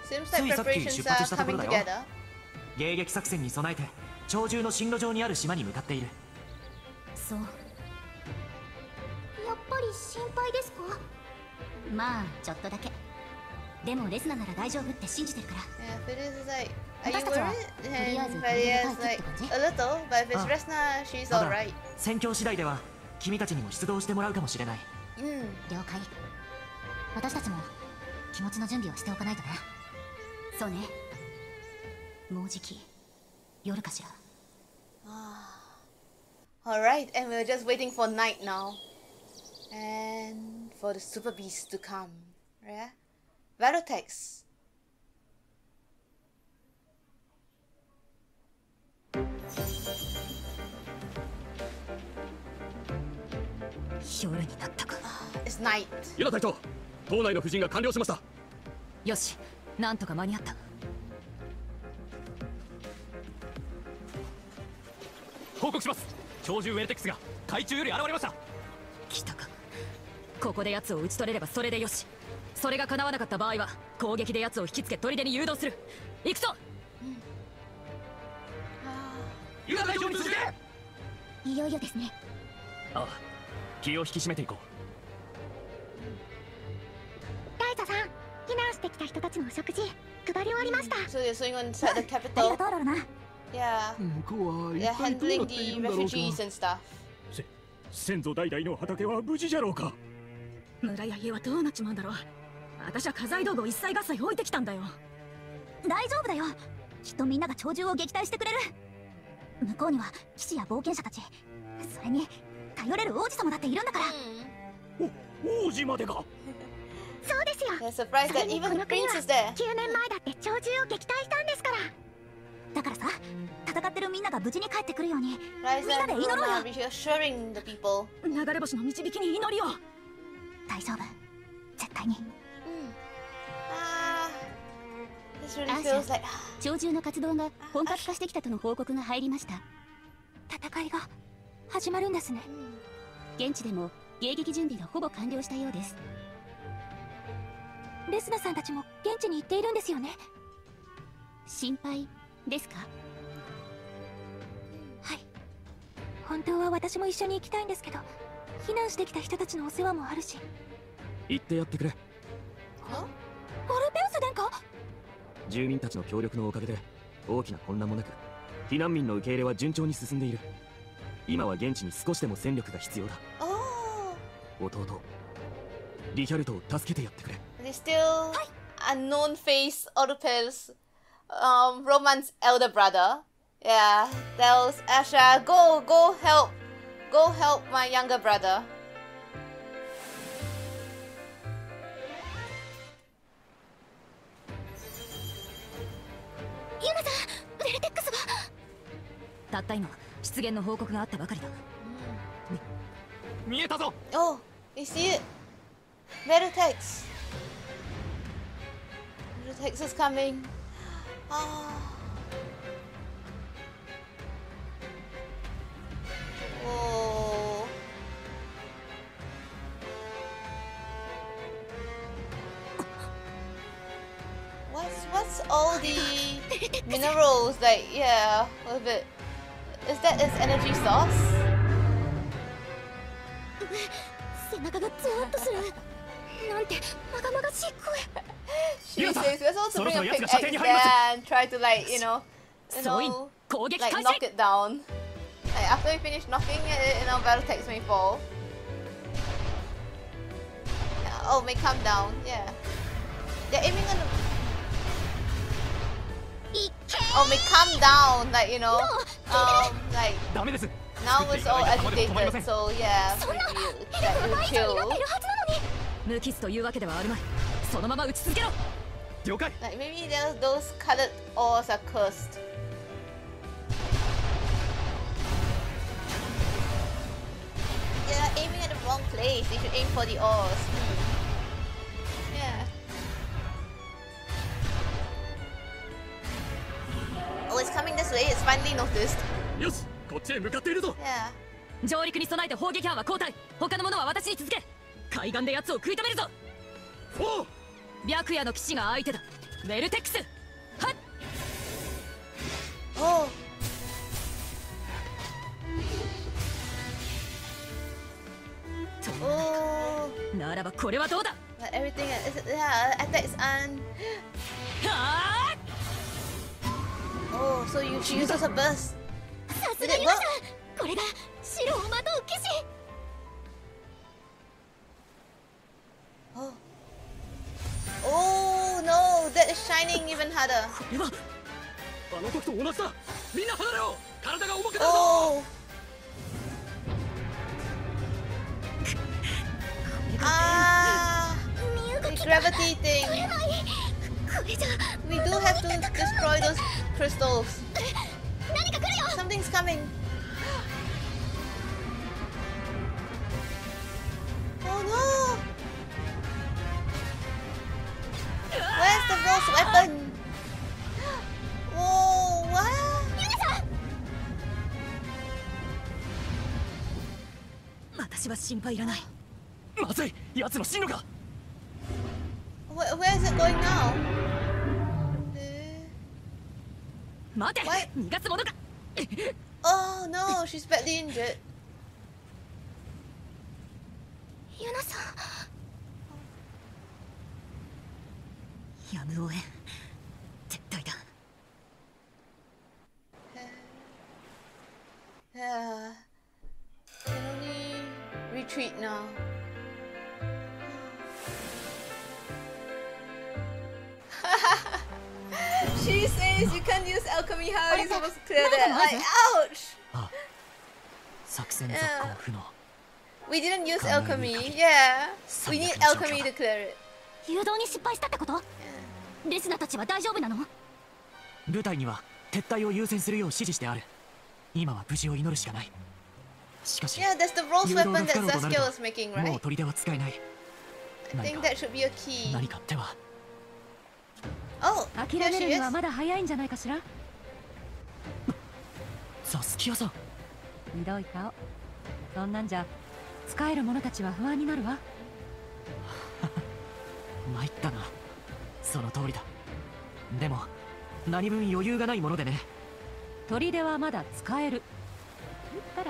Seems like preparations are coming together. 迎撃作戦に備えて鳥獣の進路上にある島に向かっている。そう。やっぱり心配ですか？ まあ、ちょっとだけ。でもレスナなら大丈夫って信じてるから。私たちはとりあえず逃げたいって感じ。ただ、戦況次第では君たちにも出動してもらうかもしれない。うん、了解。私たちも気持ちの準備をしておかないとね。そうね。もうじき夜かしら。 Alright, and we're just waiting for night now. And for the super beast to come. Yeah? Velotex. It's night. So they're going inside the capital. Yeah. They're handling the refugees and stuff. They're surprised that even the prince is there. Rorona reassuring the people. This really feels like... Huh? The still unknown face, Orpheus, Roman's elder brother, yeah, tells Escha, go help my younger brother. Oh, you see it? Velotex. Velotex is coming. Oh. Whoa. What's all the minerals like? Yeah, a bit. Is that its energy source? She says, let's also bring a pickaxe there and try to like, you know, like knock it down. Like after we finish knocking it, Velotex may fall. Oh, may come down, yeah. They're aiming on the... Oh, may come down, like, like... Now it's all agitated, so yeah, maybe chill. Like maybe those colored ores are cursed. They are aiming at the wrong place. They should aim for the ores. Yeah. Oh, it's coming this way. It's finally noticed. Yes. Yeah. Oh! Oh! Oh! But everything is, yeah, attacks on. Oh, so she uses a burst. Did it work? Oh. Oh no, that is shining even harder. Oh! Ah! We're gravitating! We do have to destroy those crystals. Something's coming! Oh no! Where's the boss weapon? Whoa, what? Where is it going now? What? Oh no, she's badly injured. Can only retreat now. She says you can't use alchemy. How are you supposed to clear that? Like, ouch! Yeah. We didn't use alchemy. Yeah, we need alchemy to clear it. Yeah, that's the rose weapon that Zaskia was making, right? I think that should be a key. Oh, here she is. Zaskia-san. Oh, something to do it. Oh. That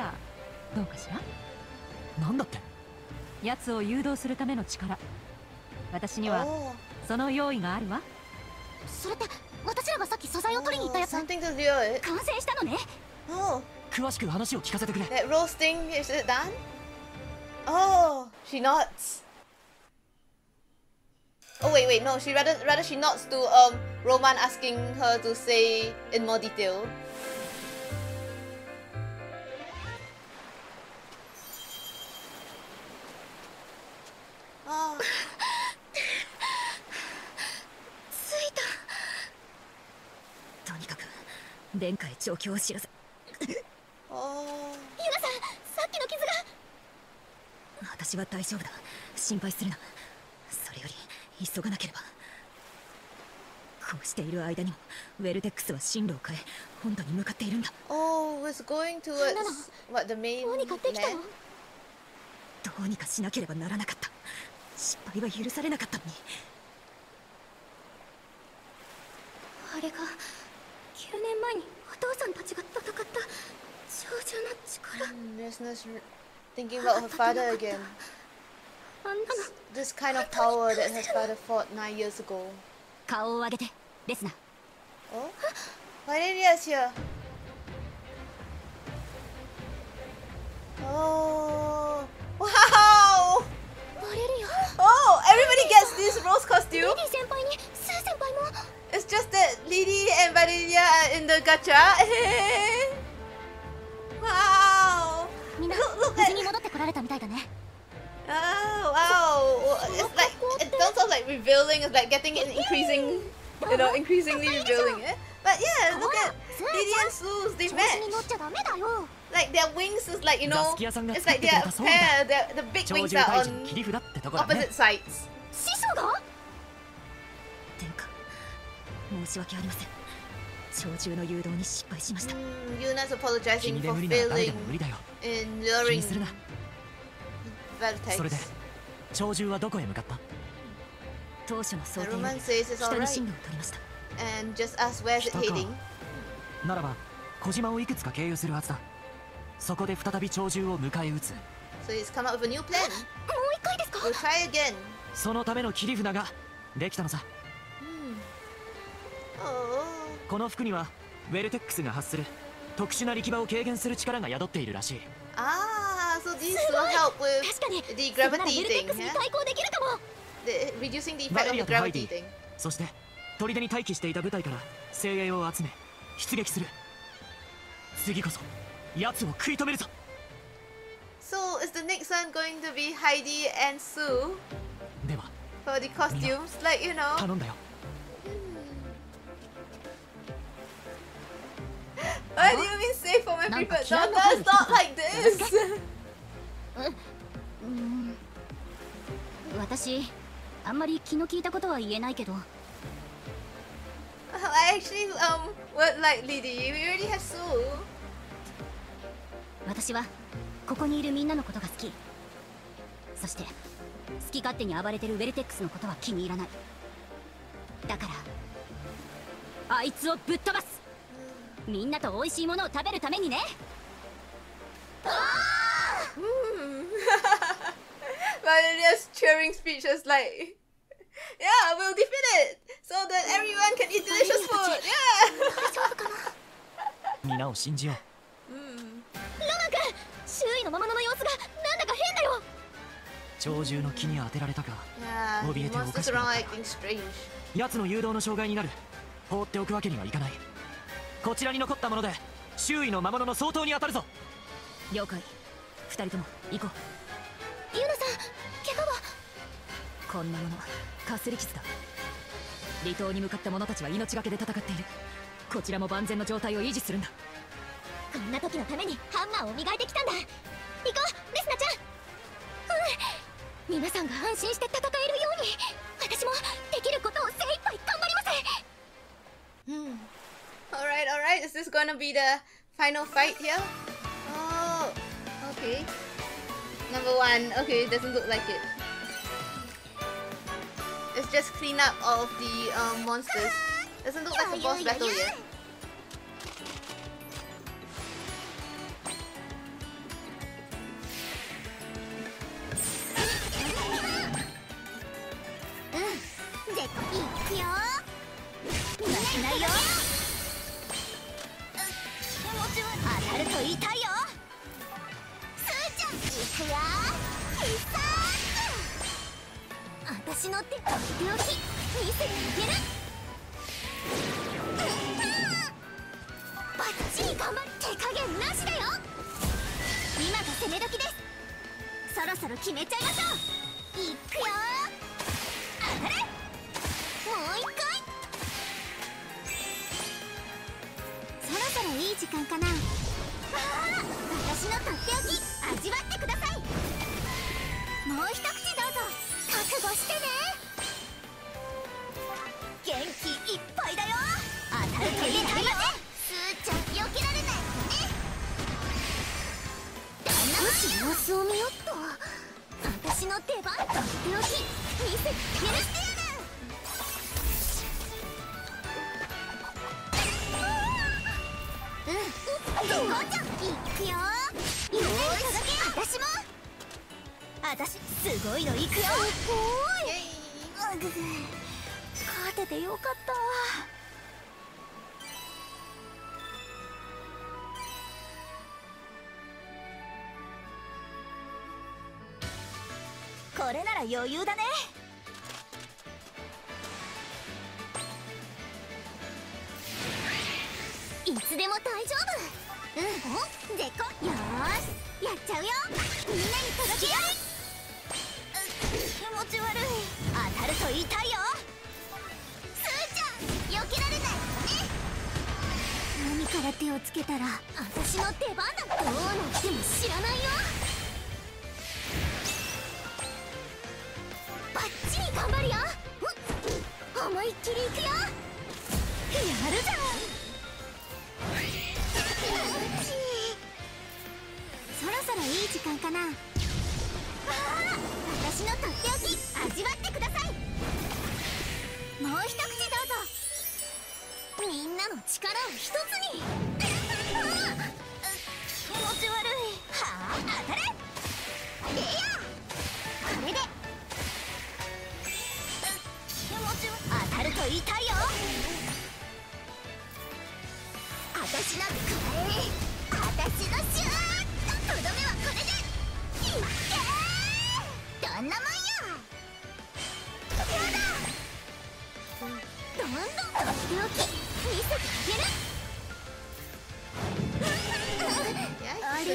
rose thing, is it done? Oh, she nods. Oh wait, wait, no. She rather she nods to Roman asking her to say in more detail. Oh. Oh. Oh, it's going towards what, the main land? Resna's thinking about her father again. This kind of power that her father fought 9 years ago. Oh? Valeria's here. Oh! Wow! Oh! Everybody gets this rose costume. It's just that Lydie and Valeria are in the gacha. Wow! Look at it. Oh, wow! It's like, it sounds like revealing, it's like getting an increasing, you know, increasingly revealing it. But yeah, look at Lydie and Suelle, they match. Like their wings is like, you know, it's like their pair, the big wings are on opposite sides. Yuna's apologizing for failing in luring Velotex. The Roman says it's alright and just asks where's it heading. So he's come up with a new plan. We'll try again. Oh. Ah, so these will help with the gravity thing, huh? The, reducing the effect of the gravity thing. So is the next one going to be Heidi and Sue for the costumes? Like, you know. Why do you mean save for my preferred daughter? It's not like this! I actually would like Lydie. We already have Sue. Valeria's cheering speeches like, yeah, we'll defeat it so that everyone can eat delicious food. Yeah. Monsters are all acting strange. Alright, alright, is this gonna be the final fight here? Oh, okay. Number one, okay, doesn't look like it. It's just clean up all of the monsters. Doesn't look like a boss battle yet.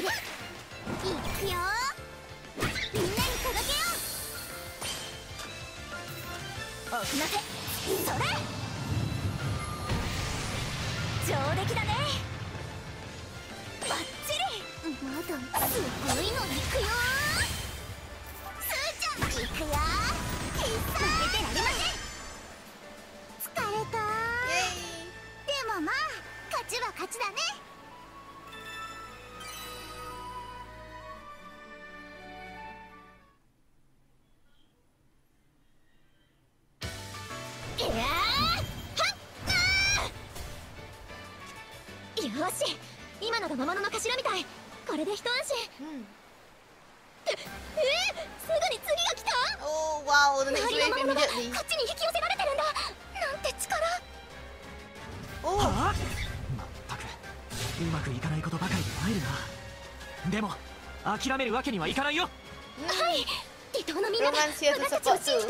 Oh wow, the next wave immediately. Oh. Romance here to support too.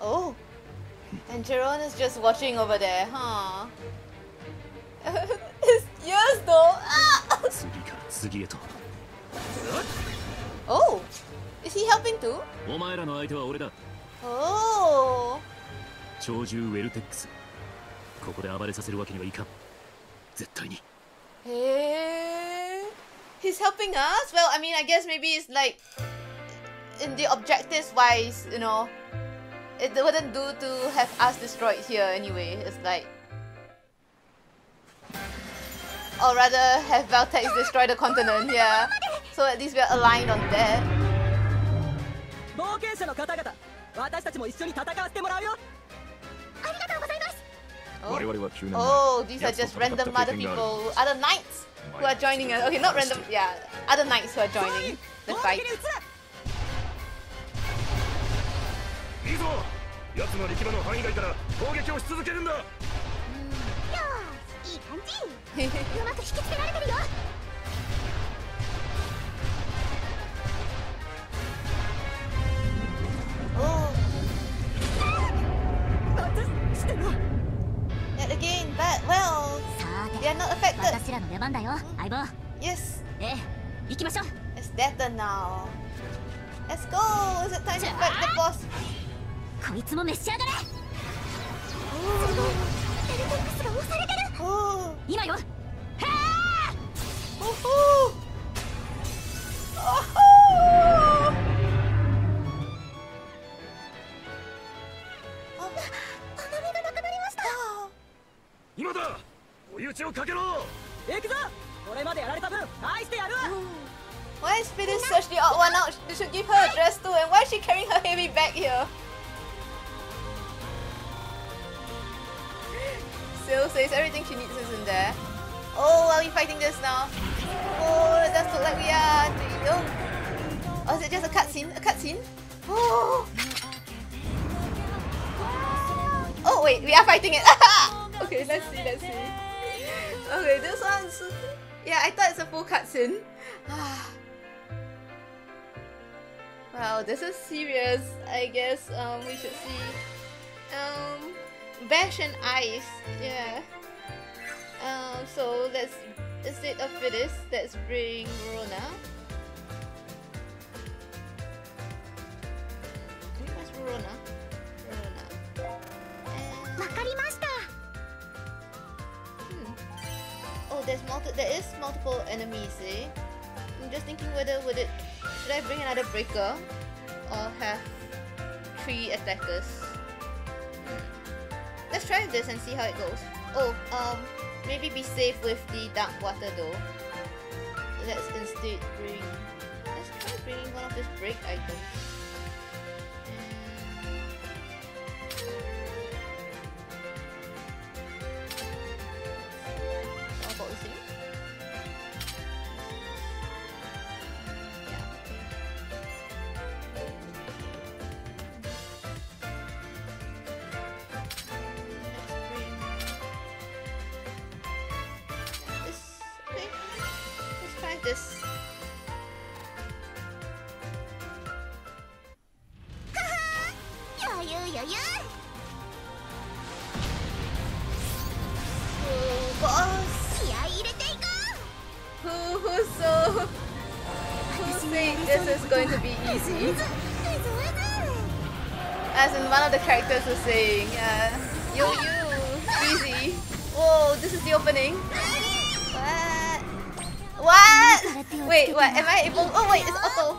Oh. And Jerome is just watching over there, huh? His ears though! Ah! Oh! Is he helping too? Oh! Hey! He's helping us? Well, I mean, I guess maybe it's like... in the objectives wise, you know... it wouldn't do to have us destroyed here anyway. It's like... or rather have Velotex destroy the continent, yeah. So at least we're aligned on that. Oh, these are just random other people, other knights who are joining us. Okay, not random, yeah, other knights who are joining the fight. Oh. Yet again, but well, they are not affected. Yes. It's their turn now. Let's go. Is it time to fight the boss? Oh. Oh. Oh. Oh. Why is Phyllis such the odd one out? They should give her a dress too, and why is she carrying her heavy bag here? Sil says everything she needs is in there. Oh, are we fighting this now? Oh, it does look like we are. Oh, is it just a cutscene? A cutscene? Oh. Oh, wait, we are fighting it. Okay, let's see, let's see. Okay, this one's... yeah, I thought it's a full cutscene. Wow, this is serious. I guess we should see. Bash and Ice, yeah. So let's, instead of Phyllis, let's bring Rorona. I think that's Rorona. Rorona. Oh, there is multiple enemies, eh? I'm just thinking whether should I bring another breaker or have 3 attackers? Let's try this and see how it goes. Oh, maybe be safe with the dark water though. Let's instead bring... let's try bringing one of these break items. How about this thing? Who thinks this is going to be easy? As in, one of the characters was saying, easy. Whoa, this is the opening. What? What? Wait, what? Am I able? Oh wait, it's auto.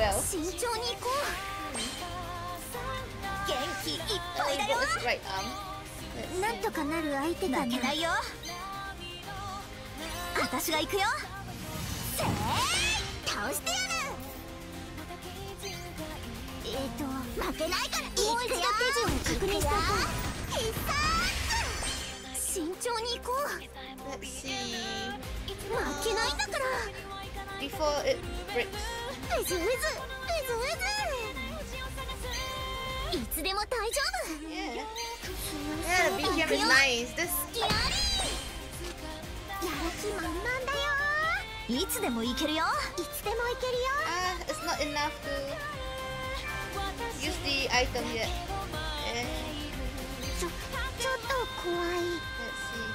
Well. I'll go with right arm. Let's see. Let's see. Before it breaks. Yeah. Yeah, the BGM is nice. This. It's not enough to use the item yet. Let's see.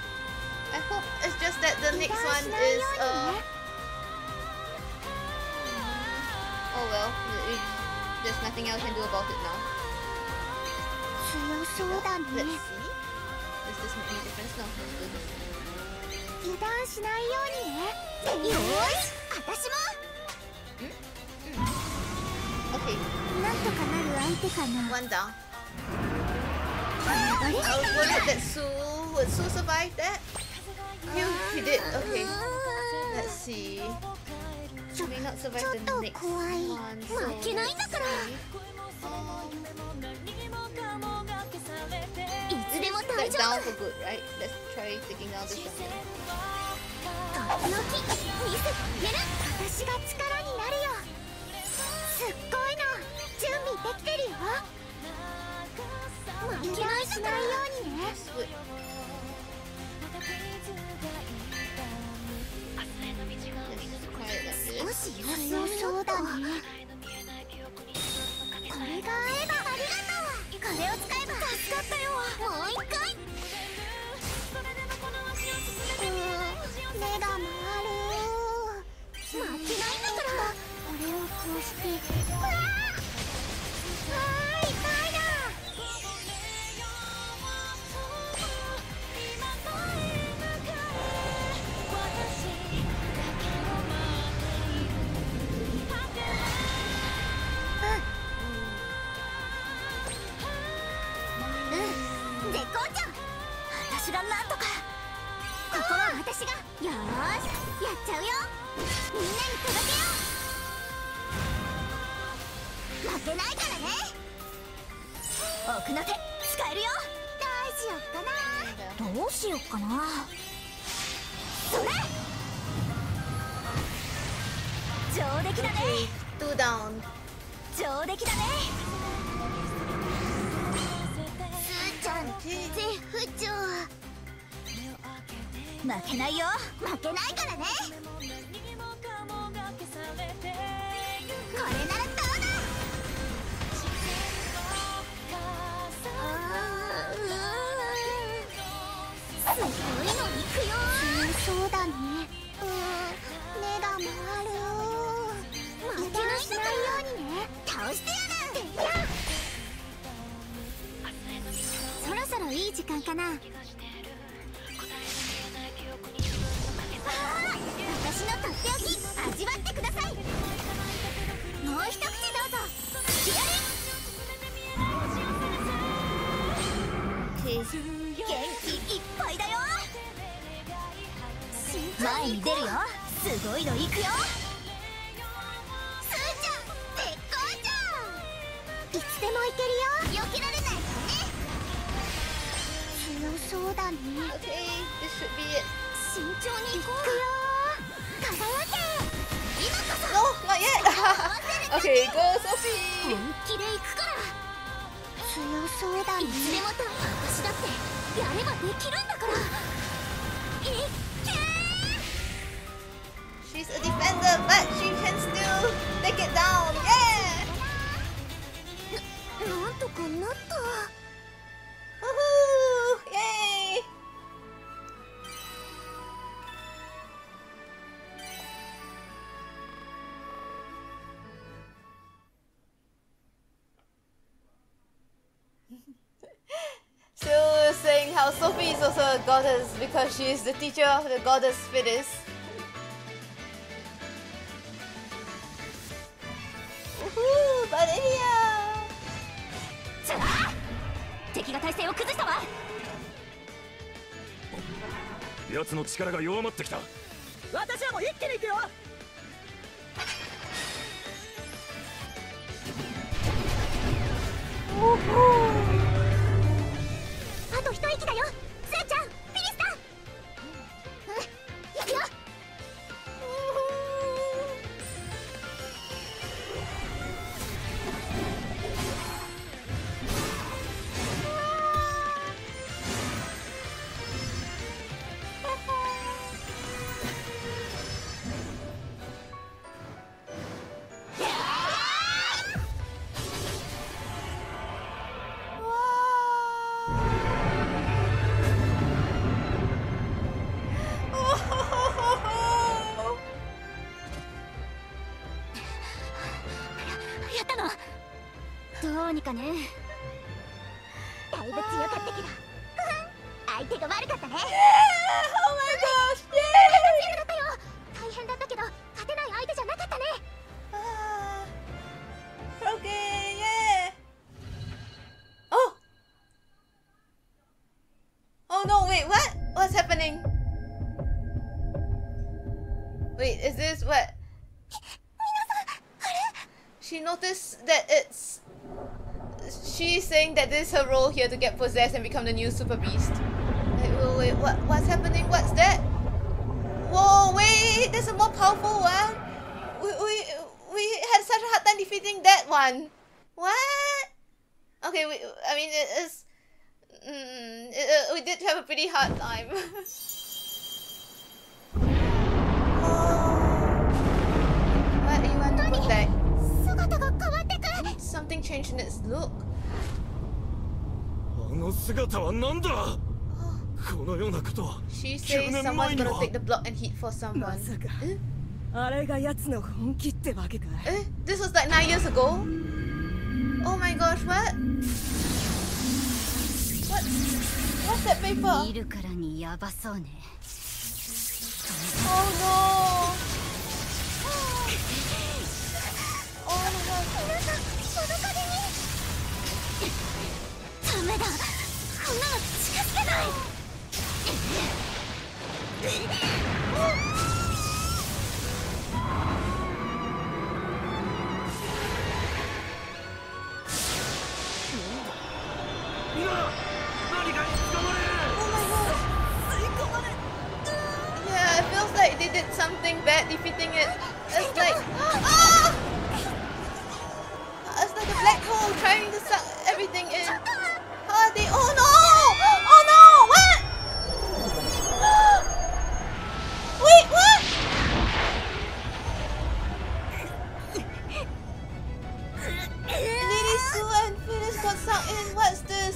I hope it's just that the next one is oh well, there's nothing else I can do about it now. Let's see. Does this make any difference? No, let's do this. Okay. One down. I was worried that would Sue survive that? She did, okay. Let's see. She may not survive the next one, so let's see. That's down for good, right? Let's try taking down this one. Okay, two down. Okay, this should be it. No, not yet. Okay, go Sophie. She's a defender, but she can still take it down. Yeah. Woohoo! Yay! Sil is saying how Sophie is also a goddess because she is the teacher of the goddess Firis. Woohoo! Valeria! That this is her role here, to get possessed and become the new super beast. Wait, what's happening? What's that? Whoa, wait, there's a more powerful one. We had such a hard time defeating that one. What? Okay, I mean, it is... we did have a pretty hard time. Oh. What do you want to protect? Something changed in its look. She says someone's gonna take the block and hit for someone. This was like 9 years ago? Oh my gosh, what? What's that paper? Oh no! Oh my gosh. Yeah, it feels like they did something bad defeating it. It's like, oh! It's like a black hole trying to suck everything in. Oh no! Oh no! What? Wait, what? Lydie, Suelle, and Phyllis got sucked in. What's this?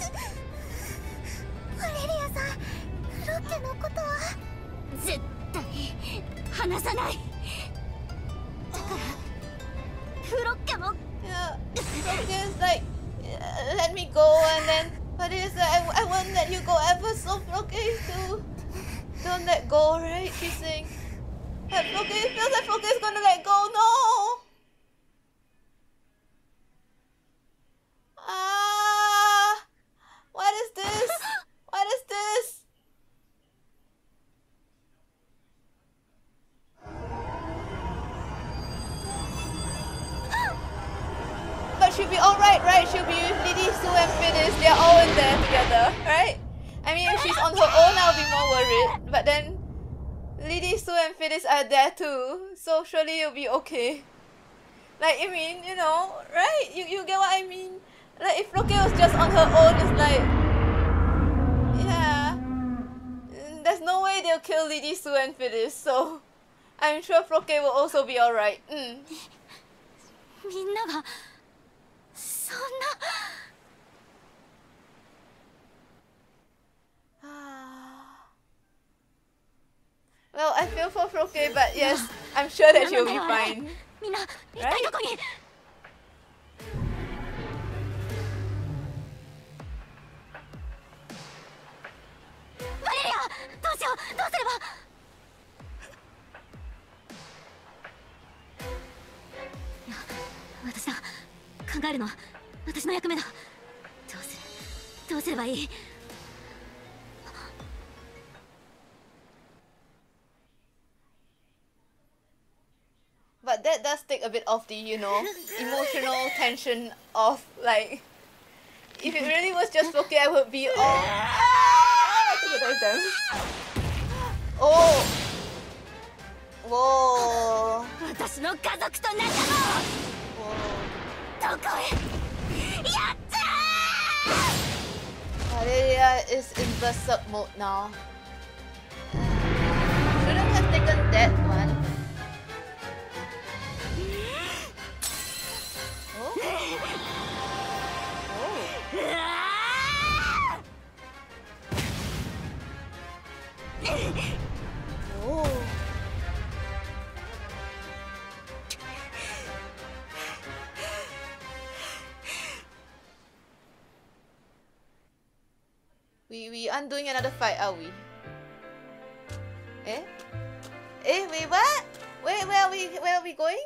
Yeah, Flocke is like, let me go, and then. But it's like, I won't let you go ever, so Flocke is too. Don't let go, right? She's saying. But Flocke, it feels like Flocke is gonna let go, no! Ah! What is this? What is this? She'll be alright, right? She'll be with Lydie, Suelle and Phyllis. They're all in there together, right? I mean, if she's on her own, I'll be more worried. But then, Lydie, Suelle and Phyllis are there too. So surely you'll be okay. Like, I mean, you know, right? You get what I mean? Like, if Flocke was just on her own, it's like... Yeah. There's no way they'll kill Lydie, Suelle and Phyllis. So, I'm sure Flocke will also be alright. Mm. Well, I feel for Flocke, but yes, I'm sure that she'll be fine. Right? But that does take a bit of the, you know, emotional tension of, like, if it really was just Flocke, I would be all... I think it was them. Oh! Whoa! Whoa! Valeria is in berserk mode now. Shouldn't have taken that one. Oh. We aren't doing another fight, are we? Eh? Eh, wait, what? Wait, where are we going?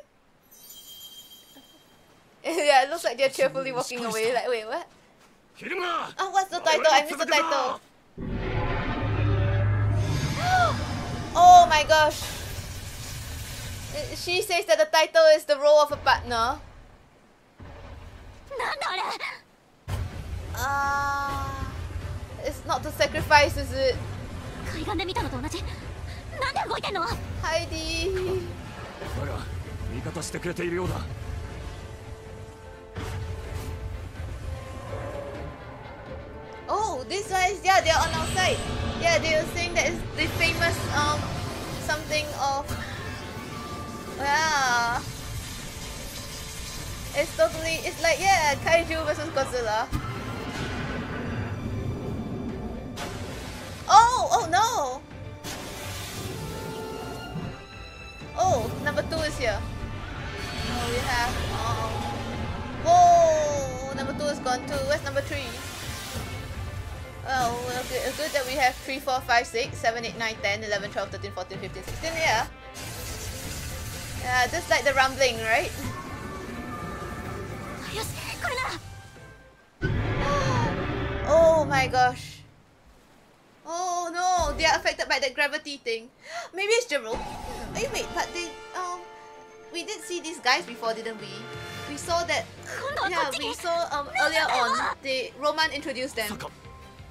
Yeah, it looks like they're cheerfully walking away, like, wait, what? Oh, what's the title? I missed the title. Oh my gosh! She says that the title is the role of a partner. It's not to sacrifice, is it? Heidi! Oh, these guys, yeah, they're on our side. Yeah, they were saying that it's the famous something of... Yeah. It's totally, it's like, yeah, Kaiju versus Godzilla. Oh, oh no! Oh, number 2 is here. Oh, we have, whoa, number 2 is gone too. Where's number 3? Oh, it's good that we have 3, 4, 5, 6, 7, 8, 9, 10, 11, 12, 13, 14, 15, 16, yeah. Yeah, just like the rumbling, right? Oh my gosh. Oh no, they are affected by that gravity thing. Maybe it's Jerome. Wait, but they, we did see these guys before, didn't we? We saw that, yeah, we saw earlier on, Roman introduced them.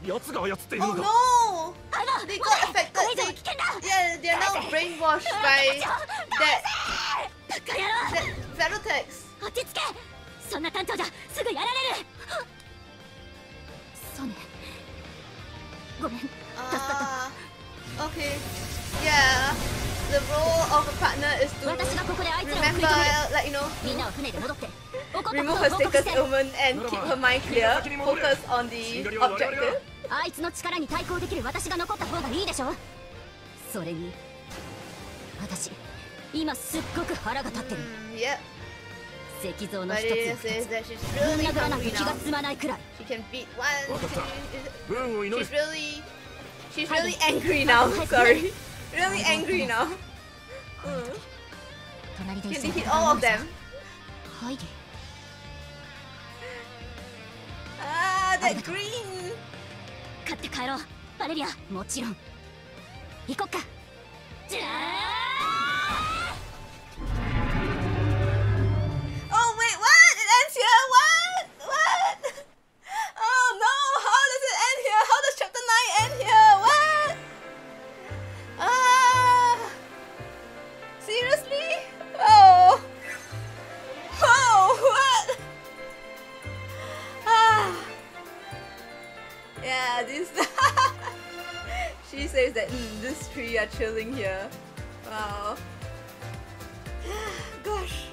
Oh no! They got affected. Yeah, they are now brainwashed by that Velotex. Okay. Yeah. The role of a partner is to remember, like, you know, remove her status ailment and keep her mind clear, focus on the objective. Yeah. Valeria says that she's really hungry now. She can beat one. She's really angry now. Sorry. Really angry now. Can they hit all of them? Ah, that green! Oh wait, what? It ends here? What? What? Oh no! How does it end here? How does chapter 9 end here? What? Ah! Seriously? Oh! Oh! What? Ah! Yeah, this. She says that these three are chilling here. Wow. Gosh.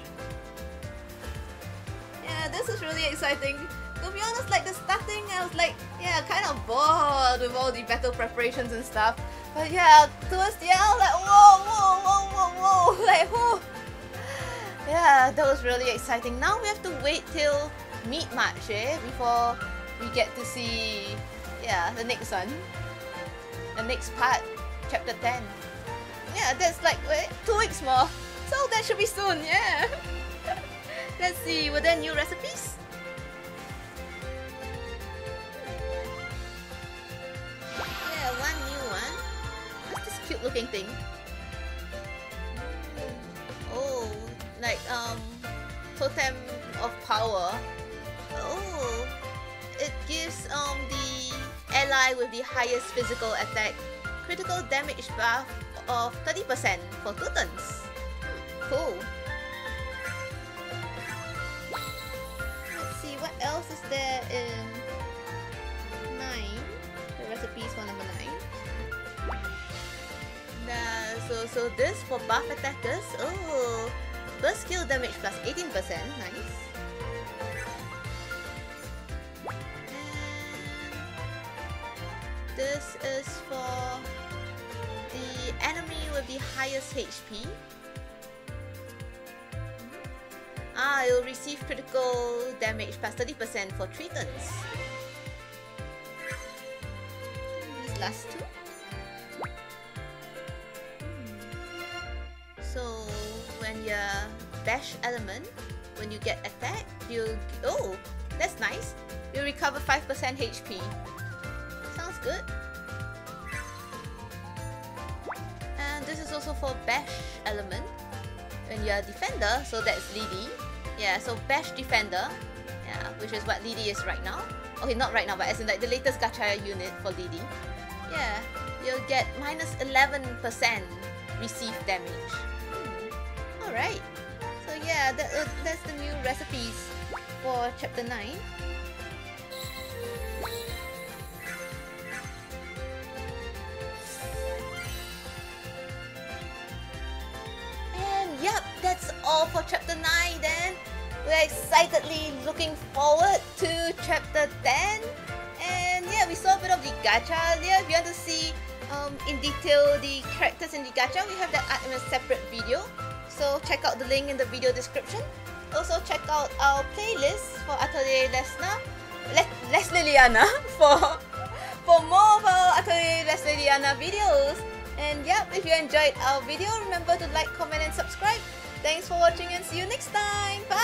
Yeah, this is really exciting. To be honest, like the starting, I was like, yeah, kind of bored with all the battle preparations and stuff. But yeah, towards the end, I was like, whoa, like whoa. Yeah, that was really exciting. Now we have to wait till mid-March, before we get to see, yeah, the next part, chapter 10. Yeah, that's like 2 weeks more. So that should be soon, yeah. Let's see, were there new recipes? Yeah, one new one. What's this cute looking thing? Oh, like totem of power. Oh, it gives the ally with the highest physical attack critical damage buff of 30% for 2 turns. Cool. Let's see what else is there in 9. The recipes for number 9. So this for buff attackers. Oh, burst skill damage plus 18%. Nice. And this is for the enemy with the highest HP. Ah, you'll receive critical damage plus 30% for 3 turns. These last 2. So, when your dash element, when you get attacked, you'll... Oh, that's nice. You'll recover 5% HP. Sounds good. And this is also for bash element. When you're a defender, so that's Lydie. Yeah, so bash defender. Yeah, which is what Lydie is right now. Okay, not right now, but as in like the latest gacha unit for Lydie. Yeah, you'll get minus 11% receive damage. Alright. So yeah, that's the new recipes for chapter 9. Yep, that's all for chapter 9 then. We're excitedly looking forward to chapter 10. And yeah, we saw a bit of the gacha earlier. If you want to see in detail the characters in the gacha, we have that art in a separate video. So check out the link in the video description. Also check out our playlist for Atelier Resleriana for more of our Atelier Resleriana videos. And yep, if you enjoyed our video, remember to like, comment, and subscribe. Thanks for watching and see you next time. Bye!